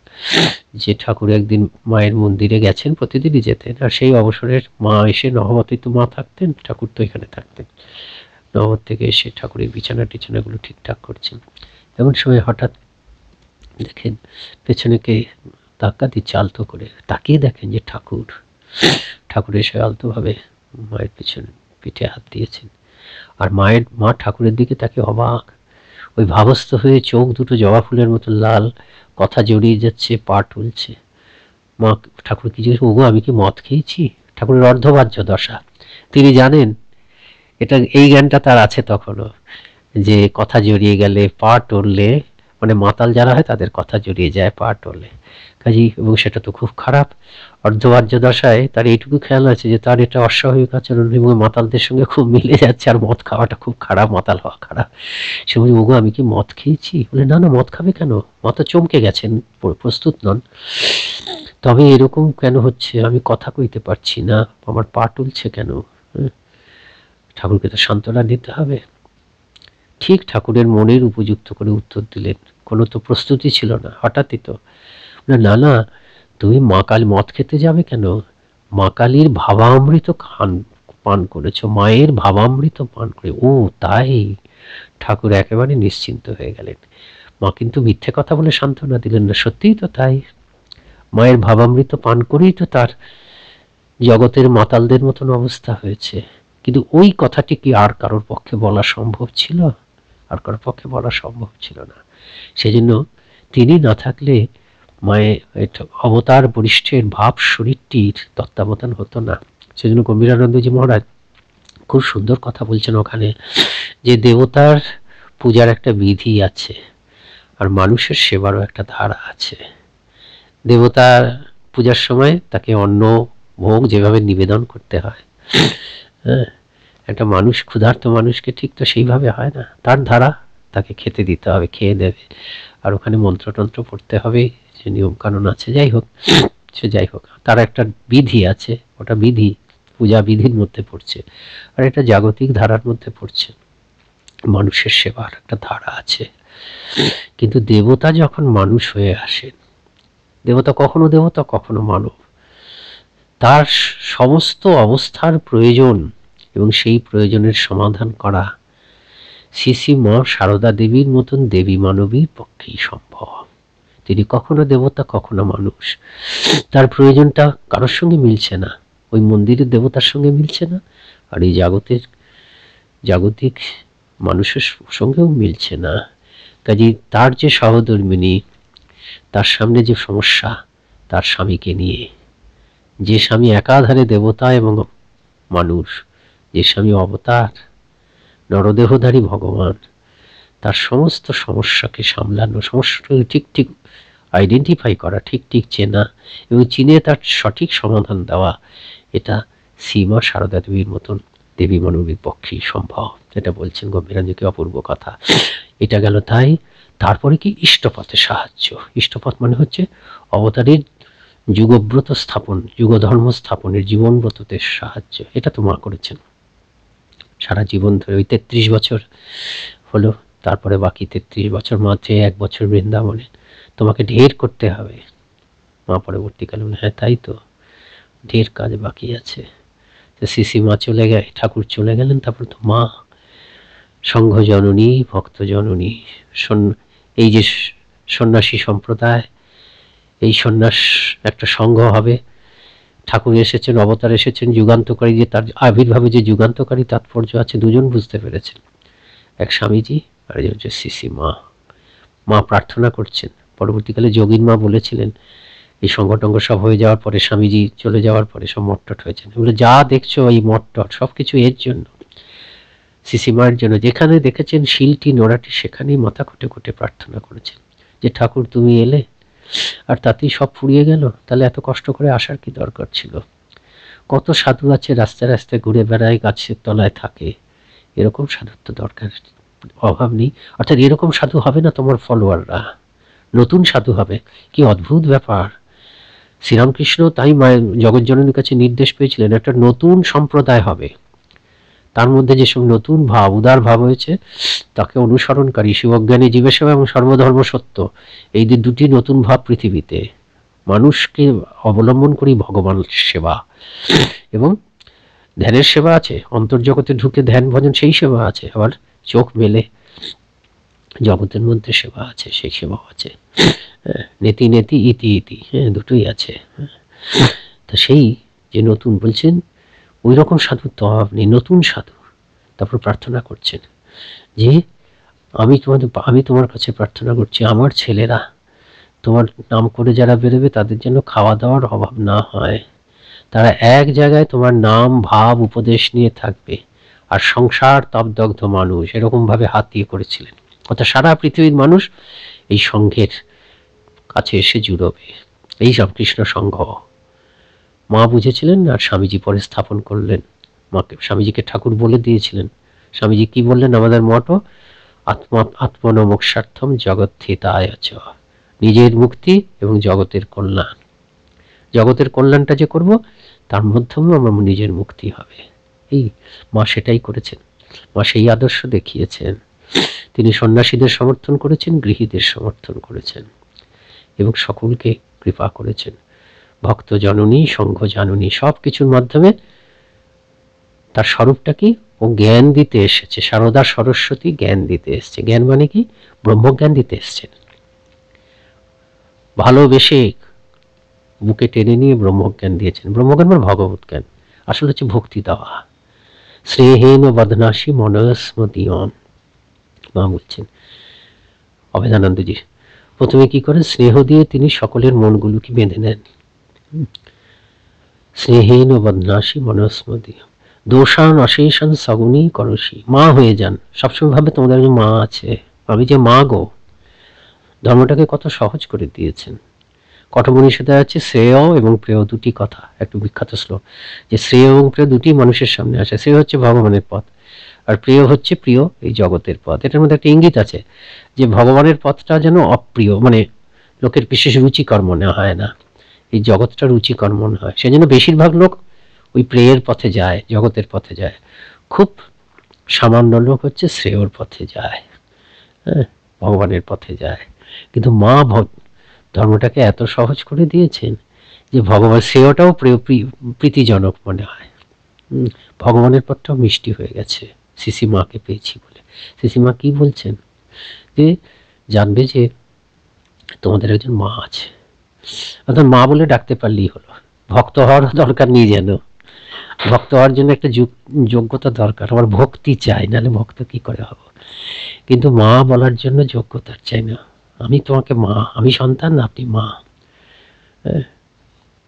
যে ঠাকুর একদিন মায়ের মন্দিরে গেছেন, প্রতিদিনই যেতেন, আর সেই অবসরে মা এসে নহবতেই তো মা থাকতেন, ঠাকুর তো এখানে থাকতেন। নহবত থেকে এসে ঠাকুরের বিছানা টিছানাগুলো ঠিকঠাক করছেন। এমন সময় হঠাৎ দেখেন পেছনে কে তাক্কা দিচ্ছে, আলতো করে তাকিয়ে দেখেন যে ঠাকুর। ঠাকুর এসে আলতোভাবে মায়ের পেছনে পিঠে হাত দিয়েছেন, আর মায়ের মা ঠাকুরের দিকে তাকে অবাক, ওই ভাবস্থ হয়ে চোখ দুটো জবা ফুলের মতো লাল, কথা জড়িয়ে যাচ্ছে, পা টুলছে। মা ঠাকুর কি জিজ্ঞেস, ওগো আমি কি মদ খেয়েছি? ঠাকুরের অর্ধবাহ্য দশা, তিনি জানেন এটা, এই জ্ঞানটা তার আছে তখনও, যে কথা জড়িয়ে গেলে পা টললে, মানে মাতাল যারা হয় তাদের কথা জড়িয়ে যায়, পা টলে, কাজেই, এবং সেটা তো খুব খারাপ। অর্ধবাহ্য দশায় তার এইটুকু খেয়াল আছে যে তার এটা অস্বাভাবিক আচরণ এবং মাতালদের সঙ্গে খুব মিলে যাচ্ছে, আর মদ খাওয়াটা খুব খারাপ, মাতাল হওয়া খারাপ। সে বলি, ওগো আমি কি মদ খেয়েছি? বলে, না না, মদ খাবে কেন? মা তো চমকে গেছেন, প্রস্তুত নন। তবে এরকম কেন হচ্ছে? আমি কথা কইতে পারছি না, আমার পা টুলছে কেন? ঠাকুরকে তো সান্ত্বনা দিতে হবে। ঠিক ঠাকুরের মনের উপযুক্ত করে উত্তর দিলেন, কোনো তো প্রস্তুতি ছিল না, হঠাৎই তো। না না, তুমি মা কালী, মদ খেতে যাবে কেন? মা কালীর ভাবামৃত খান পান করেছ, মায়ের ভাবামৃত পান করে। ও তাই? ঠাকুর একেবারে নিশ্চিন্ত হয়ে গেলেন। মা কিন্তু মিথ্যে কথা বলে সান্ত্বনা দিলেন না, সত্যিই তো তাই, মায়ের ভাবামৃত পান করেই তো তার জগতের মাতালদের মতন অবস্থা হয়েছে। কিন্তু ওই কথাটি কি আর কারোর পক্ষে বলা সম্ভব ছিল? আর কারোর পক্ষে বলা সম্ভব ছিল না। সেজন্য তিনি না থাকলে মায়ের অবতার বরিষ্ঠের ভাব শরীরটির তত্ত্বাবধান হতো না। সেজন্য গম্ভীরানন্দজি মহারাজ খুব সুন্দর কথা বলছেন ওখানে, যে দেবতার পূজার একটা বিধি আছে, আর মানুষের সেবারও একটা ধারা আছে। দেবতার পূজার সময় তাকে অন্ন ভোগ যেভাবে নিবেদন করতে হয়, হ্যাঁ, একটা মানুষ, ক্ষুধার্ত মানুষকে ঠিক তো সেইভাবে হয় না, তার ধারা, তাকে খেতে দিতে হবে, খেয়ে দেবে। আর ওখানে মন্ত্রতন্ত্র পড়তে হবে, যে নিয়ম কানুন আছে, যাই হোক সে যাই হোক, তার একটা বিধি আছে, ওটা বিধি, পূজা বিধির মধ্যে পড়ছে। আর এটা জাগতিক ধারার মধ্যে পড়ছে, মানুষের সেবার একটা ধারা আছে। কিন্তু দেবতা যখন মানুষ হয়ে আসেন, দেবতা কখনো দেবতা কখনো মানব, তার সমস্ত অবস্থার প্রয়োজন এবং সেই প্রয়োজনের সমাধান করা শ্রী মা সারদা দেবীর মতন দেবী মানবীর পক্ষেই সম্ভব। তিনি কখনো দেবতা কখনো মানুষ, তার প্রয়োজনটা কারোর সঙ্গে মিলছে না, ওই মন্দিরের দেবতার সঙ্গে মিলছে না, আর এই জগতের জাগতিক মানুষের সঙ্গেও মিলছে না। কাজেই তার যে সহধর্মিনী, তার সামনে যে সমস্যা, তার স্বামীকে নিয়ে, যে স্বামী একাধারে দেবতা এবং মানুষ, যে স্বামী অবতার নরদেহধারী ভগবান, তার সমস্ত সমস্যাকে সামলানো, সমস্যাটাকে ঠিক ঠিক আইডেন্টিফাই করা, ঠিক ঠিক চেনা এবং চিনে তার সঠিক সমাধান দেওয়া, এটা শ্রীমা সারদা দেবীর মতন দেবী মানবীর পক্ষেই সম্ভব। এটা বলছেন গম্ভীরানন্দজি, অপূর্ব কথা। এটা গেল তাই। তারপরে কি? ইষ্টপথে সাহায্য। ইষ্টপথ মানে হচ্ছে অবতারের যুগব্রত স্থাপন, যুগধর্ম স্থাপনের, জীবনব্রততে সাহায্য। এটা তো মা করেছেন সারা জীবন ধরে, ওই তেত্রিশ বছর হলো, তারপরে বাকি তেত্রিশ বছর মাঝে এক বছর বৃন্দাবনে, তোমাকে ঢের করতে হবে। মা পরবর্তীকালে, হ্যাঁ তাই তো, ঢের কাজ বাকি আছে। শ্রী মা চলে গেলে, ঠাকুর চলে গেলেন, তারপর তো মা সংঘ জননী, ভক্ত জননী। এই যে সন্ন্যাসী সম্প্রদায়, এই সন্ন্যাস একটা সংঘ হবে, ठाकुर एसेছেন अवतार एसेছেন युगान्तकारी जे तार आविर्भावे जे युगान्तकारी तात्पर्य आछे दुजोन बुझते पेरेছেন एक स्वामीजी और एक हच्छे सीसी मा मा प्रार्थना करছেন परवर्तीकाले जोगीन मा बोलेছিলেন এই সংগঠন সব হয়ে যাওয়ার পরে স্বামীজি চলে যাওয়ার পরে সব মঠটট হয়েছে বলে যা দেখছো এই মঠটট সবকিছু এর জন্য সিসি মার জন্য যেখানে দেখেছেন শিলটি নোড়াটি সেখানেই মাথা খুঁটে খুঁটে প্রার্থনা করেছেন যে ঠাকুর তুমি এলে আর তাতেই সব ফুরিয়ে গেল তাহলে এত কষ্ট করে আসার কি দরকার ছিল কত সাধু আছে রাস্তায় রাস্তায় ঘুরে বেড়ায় গাছের তলায় থাকে এরকম সাধুর তো দরকার অভাব নেই অর্থাৎ এরকম সাধু হবে না তোমার ফলোয়াররা নতুন সাধু হবে কি অদ্ভুত ব্যাপার श्रीरामकृष्ण ताई जगतजननीर काछे निर्देश पेयेछिलेन एकटा नतून सम्प्रदाय होबे तार मध्ये जे सब नतून भाव उदार भाव होयेछे ताके अनुसरणकारी शिवज्ञानी जीवेशव एबं सर्वधर्म सत्य एई जे दुटी नतून भाव पृथिबीते मानुषके अवलम्बन करी भगवान सेवा एबं ध्यानेर सेवा आछे अंतर्जगते ढुके ध्यान भजन सेई सेवा आछे आबार चोख मेले जगतेर मध्ये सेवा आछे सेई सेवा आछे नेति नेति इति इति हाँ दुटोई आछे तो सेई जे नतून बोलছেন ওই রকম সাধু তো আপনি নতুন সাধু তারপর প্রার্থনা করছেন যে আমি তোমাদের আমি তোমার কাছে প্রার্থনা করছি আমার ছেলেরা তোমার নাম করে যারা বেরোবে তাদের জন্য খাওয়া দাওয়ার অভাব না হয় তারা এক জায়গায় তোমার নাম ভাব উপদেশ নিয়ে থাকবে আর সংসার তপদগ্ধ মানুষ এরকম ভাবে হাতিয়ে করেছিলেন অর্থাৎ সারা পৃথিবীর মানুষ এই সংঘের কাছে এসে জুড়বে এই রামকৃষ্ণ সংঘ মা বুঝেছিলেন আর স্বামীজি পরে স্থাপন করলেন মাকে স্বামীজিকে ঠাকুর বলে দিয়েছিলেন স্বামীজি কি বললেন আমাদের মটো আত্মা আত্মনমোক্ষার্থম জগৎহিতায় চ নিজের মুক্তি এবং জগতের কল্যাণ জগতের কল্যাণটা যে করব তার মাধ্যমে আমার নিজের মুক্তি হবে এই মা সেটাই করেছেন মা সেই আদর্শ দেখিয়েছেন তিনি সন্ন্যাসীদের সমর্থন করেছেন গৃহীদের সমর্থন করেছেন এবং সকলকে কৃপা করেছেন ভক্ত জননী সংঘ জননী সবকিছুর মাধ্যমে তার স্বরূপটা কি ও জ্ঞান দিতে এসেছে সারদা সরস্বতী জ্ঞান দিতে এসেছে জ্ঞান মানে কি ব্রহ্মজ্ঞান দিতে এসেছেন ভালোবেসে বুকে টেনে নিয়ে ব্রহ্মজ্ঞান দিয়েছেন ব্রহ্মজ্ঞান মানে ভগবত জ্ঞান আসলে হচ্ছে ভক্তি দেওয়া শ্রেহেন বদনাশী মনস্মদীয়ন মা বলছেন অভেদানন্দজি প্রথমে কি করেন স্নেহ দিয়ে তিনি সকলের মনগুলোকে বেঁধে নেন স্নেহেন বদনাশী মনস্মদীয়ন দোষান অশেষান সগুণী করসি মা হয়ে যান সবসময় ভাবে তোমাদের যে মা আছে ভাবি যে মা গো ধর্মটাকে কত সহজ করে দিয়েছেন কঠোপনিষদে আছে শ্রেয় এবং প্রেয় দুটি কথা একটু বিখ্যাত শ্লোক যে শ্রেয় এবং প্রেয় দুটি মানুষের সামনে আসে শ্রেয় হচ্ছে ভগবানের পথ আর প্রিয় হচ্ছে প্রিয় এই জগতের পথ এটার মধ্যে একটা ইঙ্গিত আছে যে ভগবানের পথটা যেন অপ্রিয় মানে লোকের বিশেষ রুচিকর মনে হয় না এই জগৎটা রুচিকর মনে হয় সেজন্য বেশিরভাগ লোক ওই প্রেয়ের পথে যায় জগতের পথে যায় খুব সামান্য লোক হচ্ছে শ্রেয়র পথে যায় হ্যাঁ ভগবানের পথে যায় কিন্তু মা ধর্মটাকে এত সহজ করে দিয়েছেন যে ভগবান শ্রেয়টাও প্রীতিজনক মনে হয় ভগবানের পথটাও মিষ্টি হয়ে গেছে সিসি মাকে পেয়েছি বলে সিসি মা কি বলছেন যে জানবে যে তোমাদের একজন মা আছে অর্থাৎ মা বলে ডাকতে পারলেই হলো ভক্ত হওয়ার দরকার নেই যেন ভক্ত হওয়ার জন্য একটা যোগ্যতা দরকার আমার ভক্তি চাই নাহলে ভক্ত কি করে হব কিন্তু মা বলার জন্য যোগ্যতার চাই না আমি তোমাকে মা আমি সন্তান আপনি মা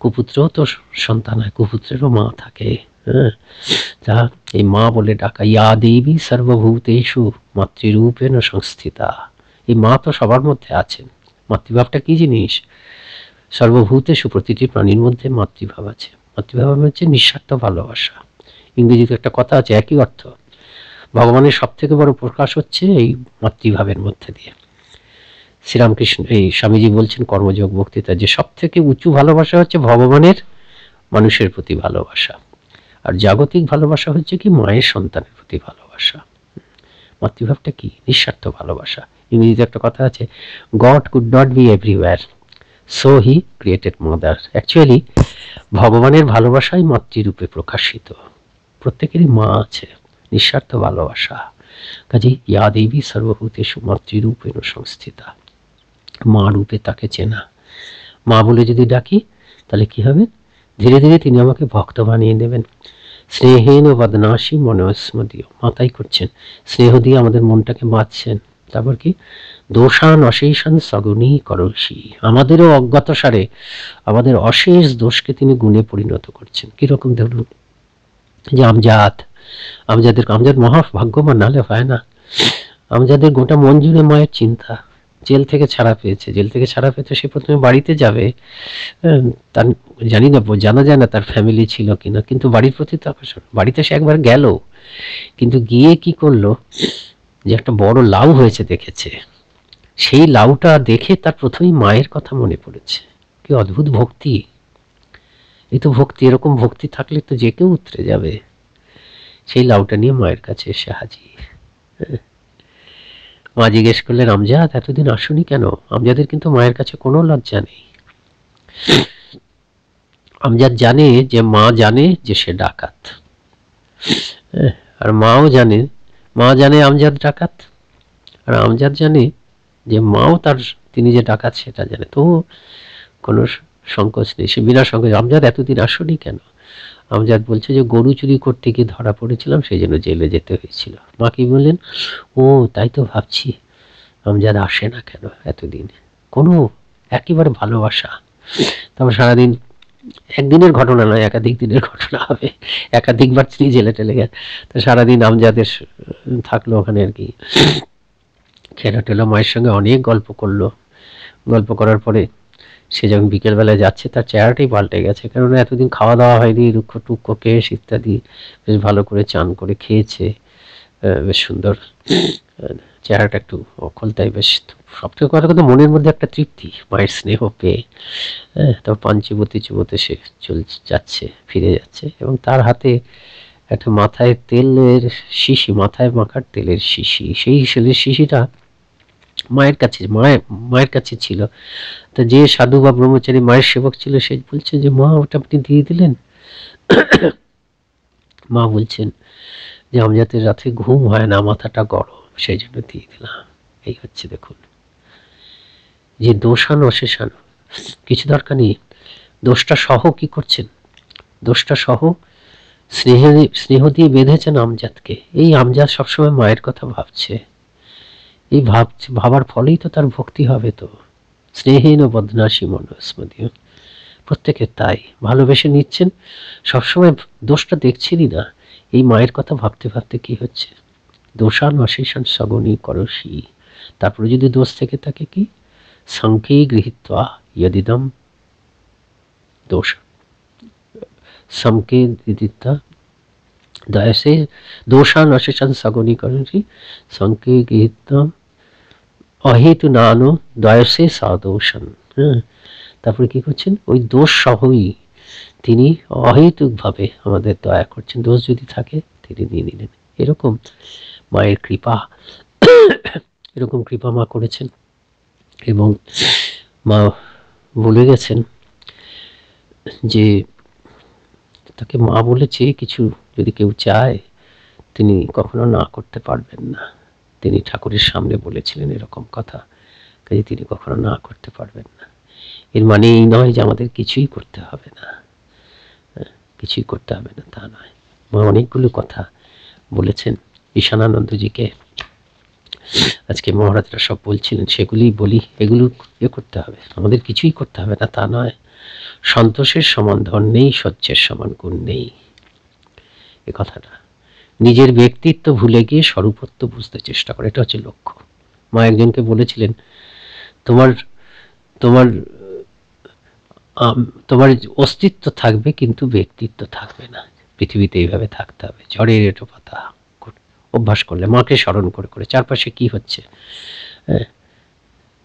কুপুত্রও তো সন্তান হয় কুপুত্রেরও মা থাকে হ্যাঁ তা এই মা বলে ডাকা ইয়া দেবী সর্বভূতেষু মাতৃরূপেণ সংস্থিতা এই মা তো সবার মধ্যে আছেন মাতৃভাবটা কি জিনিস সর্বভূতেষু প্রতিটি প্রাণীর মধ্যে মাতৃভাব আছে মাতৃভাব হচ্ছে নিঃস্বার্থ ভালোবাসা ইংরেজিতে একটা কথা আছে একই অর্থ ভগবানের সব থেকে বড় প্রকাশ হচ্ছে এই মাতৃভাবের মধ্যে দিয়ে শ্রীরামকৃষ্ণ এই স্বামীজি বলছেন কর্মযোগ বক্তৃতা যে সব থেকে উঁচু ভালোবাসা হচ্ছে ভগবানের মানুষের প্রতি ভালোবাসা আর জাগতিক ভালোবাসা হচ্ছে কি মায়ের সন্তানের প্রতি ভালোবাসা মাতৃভাবটা কি নিঃস্বার্থ ভালোবাসা ইংরেজিতে একটা কথা আছে God could not be everywhere so he created mother actually ভগবানের ভালোবাসাই মাতৃরূপে প্রকাশিত প্রত্যেকেরই মা আছে নিঃস্বার্থ ভালোবাসা কাজেই ইয়া দেবী সর্বভূতেষু মাতৃরূপেণ সংস্থিতা মা রূপে তাকে চেনা মা বলে যদি ডাকি তাহলে কি হবে धीरे धीरे তিনি আমাকে ভক্ত বানিয়ে নেবেন। স্নেহেন ও বদনাশী মনোস্মৃতিও, মাতাই করছেন, স্নেহ দিয়ে আমাদের মনটাকে মাতছেন। তারপর কি, দোষান অশেষান সগুণী করসি, আমাদেরও অজ্ঞাতসারে আমাদের অশেষ দোষকে তিনি গুণে পরিণত করছেন। কিরকম ধরুন, যে আমজাদ, আমজাদের আমজাদ মহা ভাগ্যবান, নাহলে হয় না। আমজাদের গোটা মন জুড়ে মায়ের চিন্তা। জেল থেকে ছাড়া পেয়েছে, জেল থেকে ছাড়া পেতে সে প্রথমে বাড়িতে যাবে, তার জানি না, জানা যায় না তার ফ্যামিলি ছিল কিনা, কিন্তু বাড়ির প্রতি তো আকর্ষণ। বাড়িতে সে একবার গেল, কিন্তু গিয়ে কি করলো, যে একটা বড় লাউ হয়েছে দেখেছে, সেই লাউটা দেখে তার প্রথমেই মায়ের কথা মনে পড়েছে। কি অদ্ভুত ভক্তি, এই তো ভক্তি। এরকম ভক্তি থাকলে তো যে কেউ উতরে যাবে। সেই লাউটা নিয়ে মায়ের কাছে এসে হাজির। মা জিজ্ঞেস করলেন, আমজাদ এতদিন আসুনি কেন? আমজাদের কিন্তু মায়ের কাছে কোনো লজ্জা নেই। আমজাদ জানে যে মা জানে যে সে ডাকাত, আর মাও জানে, মা জানে আমজাদ ডাকাত, আর আমজাদ জানে যে মাও তার, তিনি যে ডাকাত সেটা জানে। তো কোনো সংকোচ নেই, সে বিনা সংকোচ। আমজাদ এতদিন আসুনি কেন? আমজাদ বলছে যে গরু চুরি করতে গিয়ে ধরা পড়েছিলাম, সেই জন্য জেলে যেতে হয়েছিল। মা কি বললেন, ও তাই তো ভাবছি আমজাদ আসে না কেন এতদিন, কোনো একেবারে ভালোবাসা। তারপর সারাদিন, একদিনের ঘটনা নয়, একাধিক দিনের ঘটনা হবে, একাধিকবার তিনি জেলে টেলে গেছে। তো সারাদিন আমজাদের থাকলো ওখানে আর কি, খেলা টেলো, মায়ের সঙ্গে অনেক গল্প করলো। গল্প করার পরে সে যখন বিকেলবেলায় যাচ্ছে, তার চেহারাটাই পাল্টে গেছে, কারণ এতদিন খাওয়া দাওয়া হয়নি, রুক্ষ টুক্ষ কেশ ইত্যাদি, বেশ ভালো করে চান করে খেয়েছে, বেশ সুন্দর চেহারাটা, একটু অকলতাই বেশ। সব থেকে কথা কথা মনের মধ্যে একটা তৃপ্তি, মায়ের স্নেহ পেয়ে। হ্যাঁ, তারপর পাঞ্চিবতী চুবতে সে চল যাচ্ছে, ফিরে যাচ্ছে, এবং তার হাতে একটা মাথায় তেলের শিশি, মাথায় মাখার তেলের শিশি। সেই তেলের শিশিটা মায়ের কাছে, মায়ের মায়ের কাছে ছিল। তা যে সাধু বা ব্রহ্মচারী মায়ের সেবক ছিল, সে বলছে যে মা ওটা আপনি দিয়ে দিলেন? মা বলছেন যে আমজাদের রাতে ঘুম হয় না, মাথাটা গরম, সেই জন্য দিয়ে দিলাম। এই হচ্ছে দেখুন, যে দোষান অশেষান, কিছু দরকার নেই, দোষটা সহ কি করছেন, দোষটা সহ স্নেহ, স্নেহ দিয়ে বেঁধেছেন আমজাদকে। এই আমজাদ সবসময় মায়ের কথা ভাবছে, এই ভাবছে, ভাবার ফলেই তো তার ভক্তি হবে। তো স্নেহহীন ও বদনাশী মনস্মৃতি, প্রত্যেকে তাই ভালোবেসে নিচ্ছেন, সবসময় দোষটা দেখছেনই না। এই মায়ের কথা ভাবতে ভাবতে কি হচ্ছে, দোষান অশেষান সগুণী করসি। তারপরে যদি দোষ থেকে থাকে, কি সংখ্যে গৃহীত্বা ইয়দিদম দোষ, সংখ্যে গৃহীতা দয়সে দোষান অশেষান সগুণী করসি, সংখ্যে গৃহীতম অহেতু নানো দয়সে সদোষণ। হ্যাঁ, তারপরে কি করছেন, ওই দোষ সহই তিনি অহেতুকভাবে আমাদের দয়া করছেন। দোষ যদি থাকে তিনি নিয়ে নিলেন। এরকম মায়ের কৃপা, এরকম কৃপা মা করেছেন। এবং মা বলে গেছেন যে, তাকে মা বলেছে কিছু যদি কেউ চায় তিনি কখনো না করতে পারবেন না। তিনি ঠাকুরের সামনে বলেছিলেন এরকম কথা, কাজে তিনি কখনো না করতে পারবেন না। এর মানে এই নয় যে আমাদের কিছুই করতে হবে না, কিছুই করতে হবে না, তা নয়। মা অনেকগুলো কথা বলেছেন ঈশানানন্দজিকে, আজকে মহারাজরা সব বলছিলেন, সেগুলি বলি। এগুলো ইয়ে করতে হবে, আমাদের কিছুই করতে হবে না, তা নয়। সন্তোষের সমান ধন নেই, সহ্যের সমান গুণ নেই। এ কথাটা নিজের ব্যক্তিত্ব ভুলে গিয়ে স্বরূপত্ব বুঝতে চেষ্টা করে, এটা হচ্ছে লক্ষ্য। মা একজনকে বলেছিলেন, তোমার তোমার তোমার অস্তিত্ব থাকবে কিন্তু ব্যক্তিত্ব থাকবে না। পৃথিবীতে এইভাবে থাকতে হবে, ঝড়ের এটো পাতা অভ্যাস করলে, মাকে স্মরণ করে করে চারপাশে কি হচ্ছে,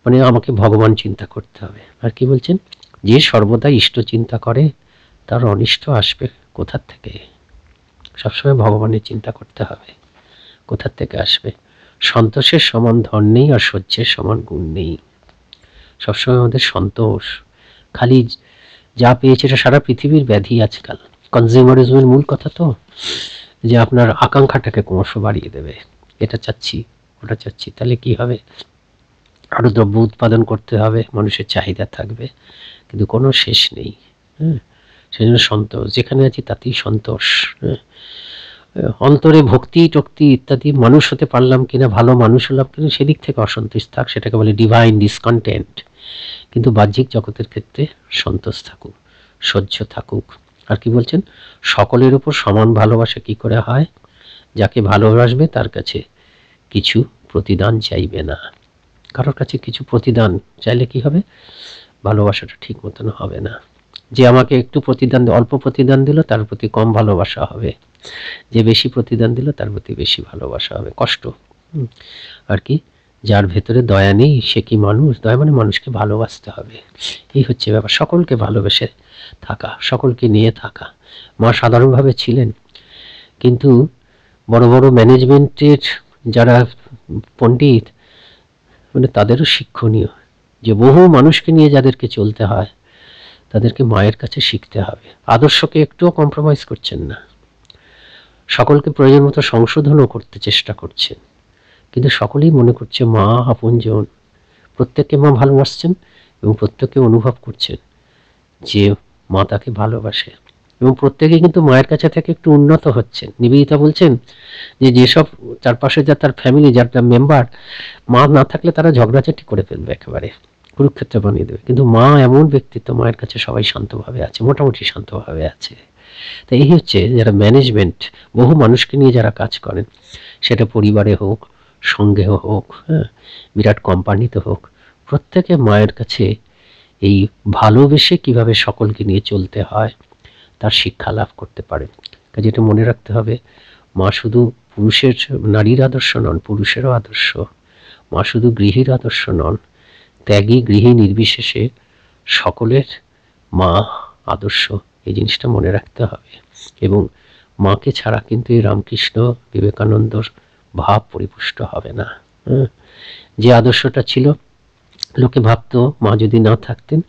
মানে আমাকে ভগবান চিন্তা করতে হবে। আর কি বলছেন, যে সর্বদা ইষ্ট চিন্তা করে তার অনিষ্ট আসবে কোথার থেকে? সবসময় ভগবানের চিন্তা করতে হবে, কোথার থেকে আসবে? সন্তোষের সমান ধন নেই আর সহ্যের সমান গুণ নেই। সবসময় আমাদের সন্তোষ, খালি যা পেয়েছে, এটা সারা পৃথিবীর ব্যাধি আজকাল, কনজিউমারিজমের মূল কথা। তো যে আপনার আকাঙ্ক্ষাটাকে ক্রমশ বাড়িয়ে দেবে, এটা চাচ্ছি ওটা চাচ্ছি, তাহলে কি হবে, আরও দ্রব্য উৎপাদন করতে হবে, মানুষের চাহিদা থাকবে, কিন্তু কোনো শেষ নেই। হ্যাঁ, সেজন্য সন্তোষ, যেখানে আছি তাতেই সন্তোষ। অন্তরে ভক্তি টক্তি ইত্যাদি মানুষ হতে পারলাম কিনা, ভালো মানুষ হলাম কিনা সেদিক থেকে অসন্তোষ থাক, সেটাকে বলে ডিভাইন ডিসকন্টেন্ট। কিন্তু বাহ্যিক জগতের ক্ষেত্রে সন্তোষ থাকুক, সহ্য থাকুক। আর কি বলছেন, সকলের উপর সমান ভালোবাসা কি করে হয়? যাকে ভালোবাসবে তার কাছে কিছু প্রতিদান চাইবে না। কারোর কাছে কিছু প্রতিদান চাইলে কি হবে? ভালোবাসাটা ঠিক মতন হবে না। যে আমাকে একটু প্রতিদান, অল্প প্রতিদান দিল তার প্রতি কম ভালোবাসা হবে, যে বেশি প্রতিদান দিল তার প্রতি বেশি ভালোবাসা হবে। কষ্ট আর কি, যার ভেতরে দয়া নেই সে কি মানুষ? দয়া মানে মানুষকে ভালোবাসতে হবে, এই হচ্ছে ব্যাপার। সকলকে ভালোবেসে থাকা, সকলকে নিয়ে থাকা। মা সাধারণভাবে ছিলেন, কিন্তু বড় বড় ম্যানেজমেন্টের যারা পণ্ডিত মানে তাদেরও শিক্ষণীয়, যে বহু মানুষকে নিয়ে যাদেরকে চলতে হয় তাদেরকে মায়ের কাছে শিখতে হবে। আদর্শকে একটুও কম্প্রোমাইজ করছেন না, সকলকে প্রয়োজন মতো সংশোধনও করতে চেষ্টা করছেন, কিন্তু সকলেই মনে করছে মা আপনজন। প্রত্যেককে মা ভালোবাসছেন এবং প্রত্যেকে অনুভব করছেন যে মা তাকে ভালোবাসে, এবং প্রত্যেকে কিন্তু মায়ের কাছে থেকে একটু উন্নত হচ্ছেন। নিবেদিতা বলছেন যে যেসব চারপাশে যা তার ফ্যামিলি, যার তার মেম্বার, মা না থাকলে তারা ঝগড়াঝাটি করে ফেলবে, একেবারে কুরুক্ষেত্র বানিয়ে দেবে। কিন্তু মা এমন ব্যক্তিত্ব, মায়ের কাছে সবাই শান্তভাবে আছে, মোটামুটি শান্তভাবে আছে। তাই এই হচ্ছে যারা ম্যানেজমেন্ট, বহু মানুষকে নিয়ে যারা কাজ করেন, সেটা পরিবারে হোক, সঙ্গে হোক, হ্যাঁ বিরাট কোম্পানিতে হোক, প্রত্যেকে মায়ের কাছে এই ভালোবেসে কিভাবে সকলকে নিয়ে চলতে হয় তার শিক্ষা লাভ করতে পারে। কাজে এটা মনে রাখতে হবে, মা শুধু পুরুষের, নারীর আদর্শ নন, পুরুষেরও আদর্শ। মা শুধু গৃহীর আদর্শ নন, ত্যাগী গৃহী নির্বিশেষে সকলের মা আদর্শ, এই জিনিসটা মনে রাখতে হবে। এবং মাকে ছাড়া কিন্তু এই রামকৃষ্ণ বিবেকানন্দর ভাব পরিপুষ্ট হবে না। যে আদর্শটা ছিল, লোকে ভাবতো মা যদি না থাকতেন,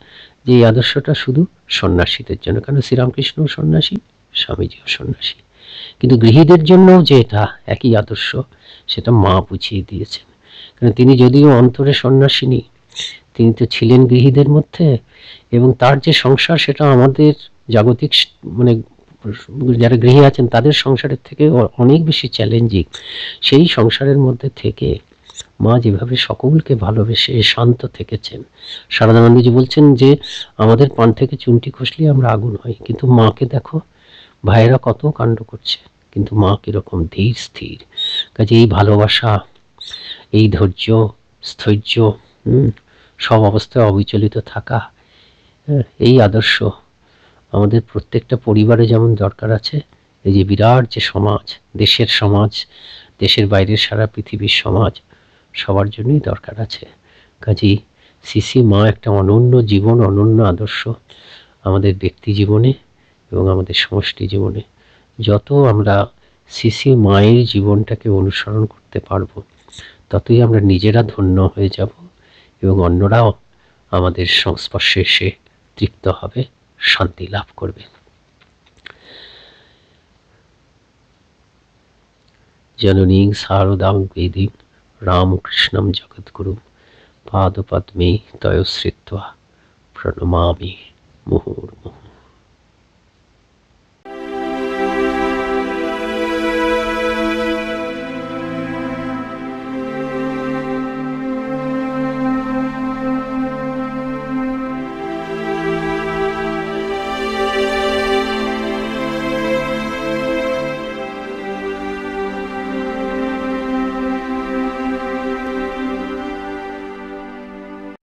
যে এই আদর্শটা শুধু সন্ন্যাসীদের জন্য, কারণ শ্রীরামকৃষ্ণ সন্ন্যাসী, স্বামীজিও সন্ন্যাসী, কিন্তু গৃহীদের জন্যও যে এটা একই আদর্শ সেটা মা বুঝিয়ে দিয়েছেন। কারণ তিনি যদিও অন্তরে সন্ন্যাসিনী, তিনি তো ছিলেন গৃহীদের মধ্যে, এবং তার যে সংসার সেটা আমাদের জাগতিক মানে যারা গৃহী আছেন তাদের সংসারের থেকে অনেক বেশি চ্যালেঞ্জিং। সেই সংসারের মধ্যে থেকে মা যেভাবে সকলকে ভালোবেসে শান্ত থেকেছেন, সারদানন্দজি বলছেন যে আমাদের পান থেকে চুনটি খসলে আমরা আগুন হই, কিন্তু মাকে দেখো ভাইয়েরা কত কাণ্ড করছে, কিন্তু মা কীরকম ধীর স্থির। কাজে এই ভালোবাসা, এই ধৈর্য, স্থৈর্য, হুম সব অবস্থায় অবিচলিত থাকা, এই আদর্শ আমাদের প্রত্যেকটা পরিবারে যেমন দরকার আছে। এই যে বিরাট যে সমাজ, দেশের সমাজ, দেশের বাইরের সারা পৃথিবীর সমাজ, সবার জন্যই দরকার আছে। কাজেই শ্রী মা একটা অনন্য জীবন, অনন্য আদর্শ আমাদের ব্যক্তি জীবনে এবং আমাদের সমষ্টি জীবনে। যত আমরা শ্রী মায়ের জীবনটাকে অনুসরণ করতে পারব, ততই আমরা নিজেরা ধন্য হয়ে যাব এবং অন্যরাও আমাদের সংস্পর্শে এসে তৃপ্ত হবে, শান্তি লাভ করবে। জননী শারদাং বেদিং রামকৃষ্ণম জগদ্গুরু পাদপদ্মে তয়শ্রিত্বা প্রণমামি মুহুর্মুহু।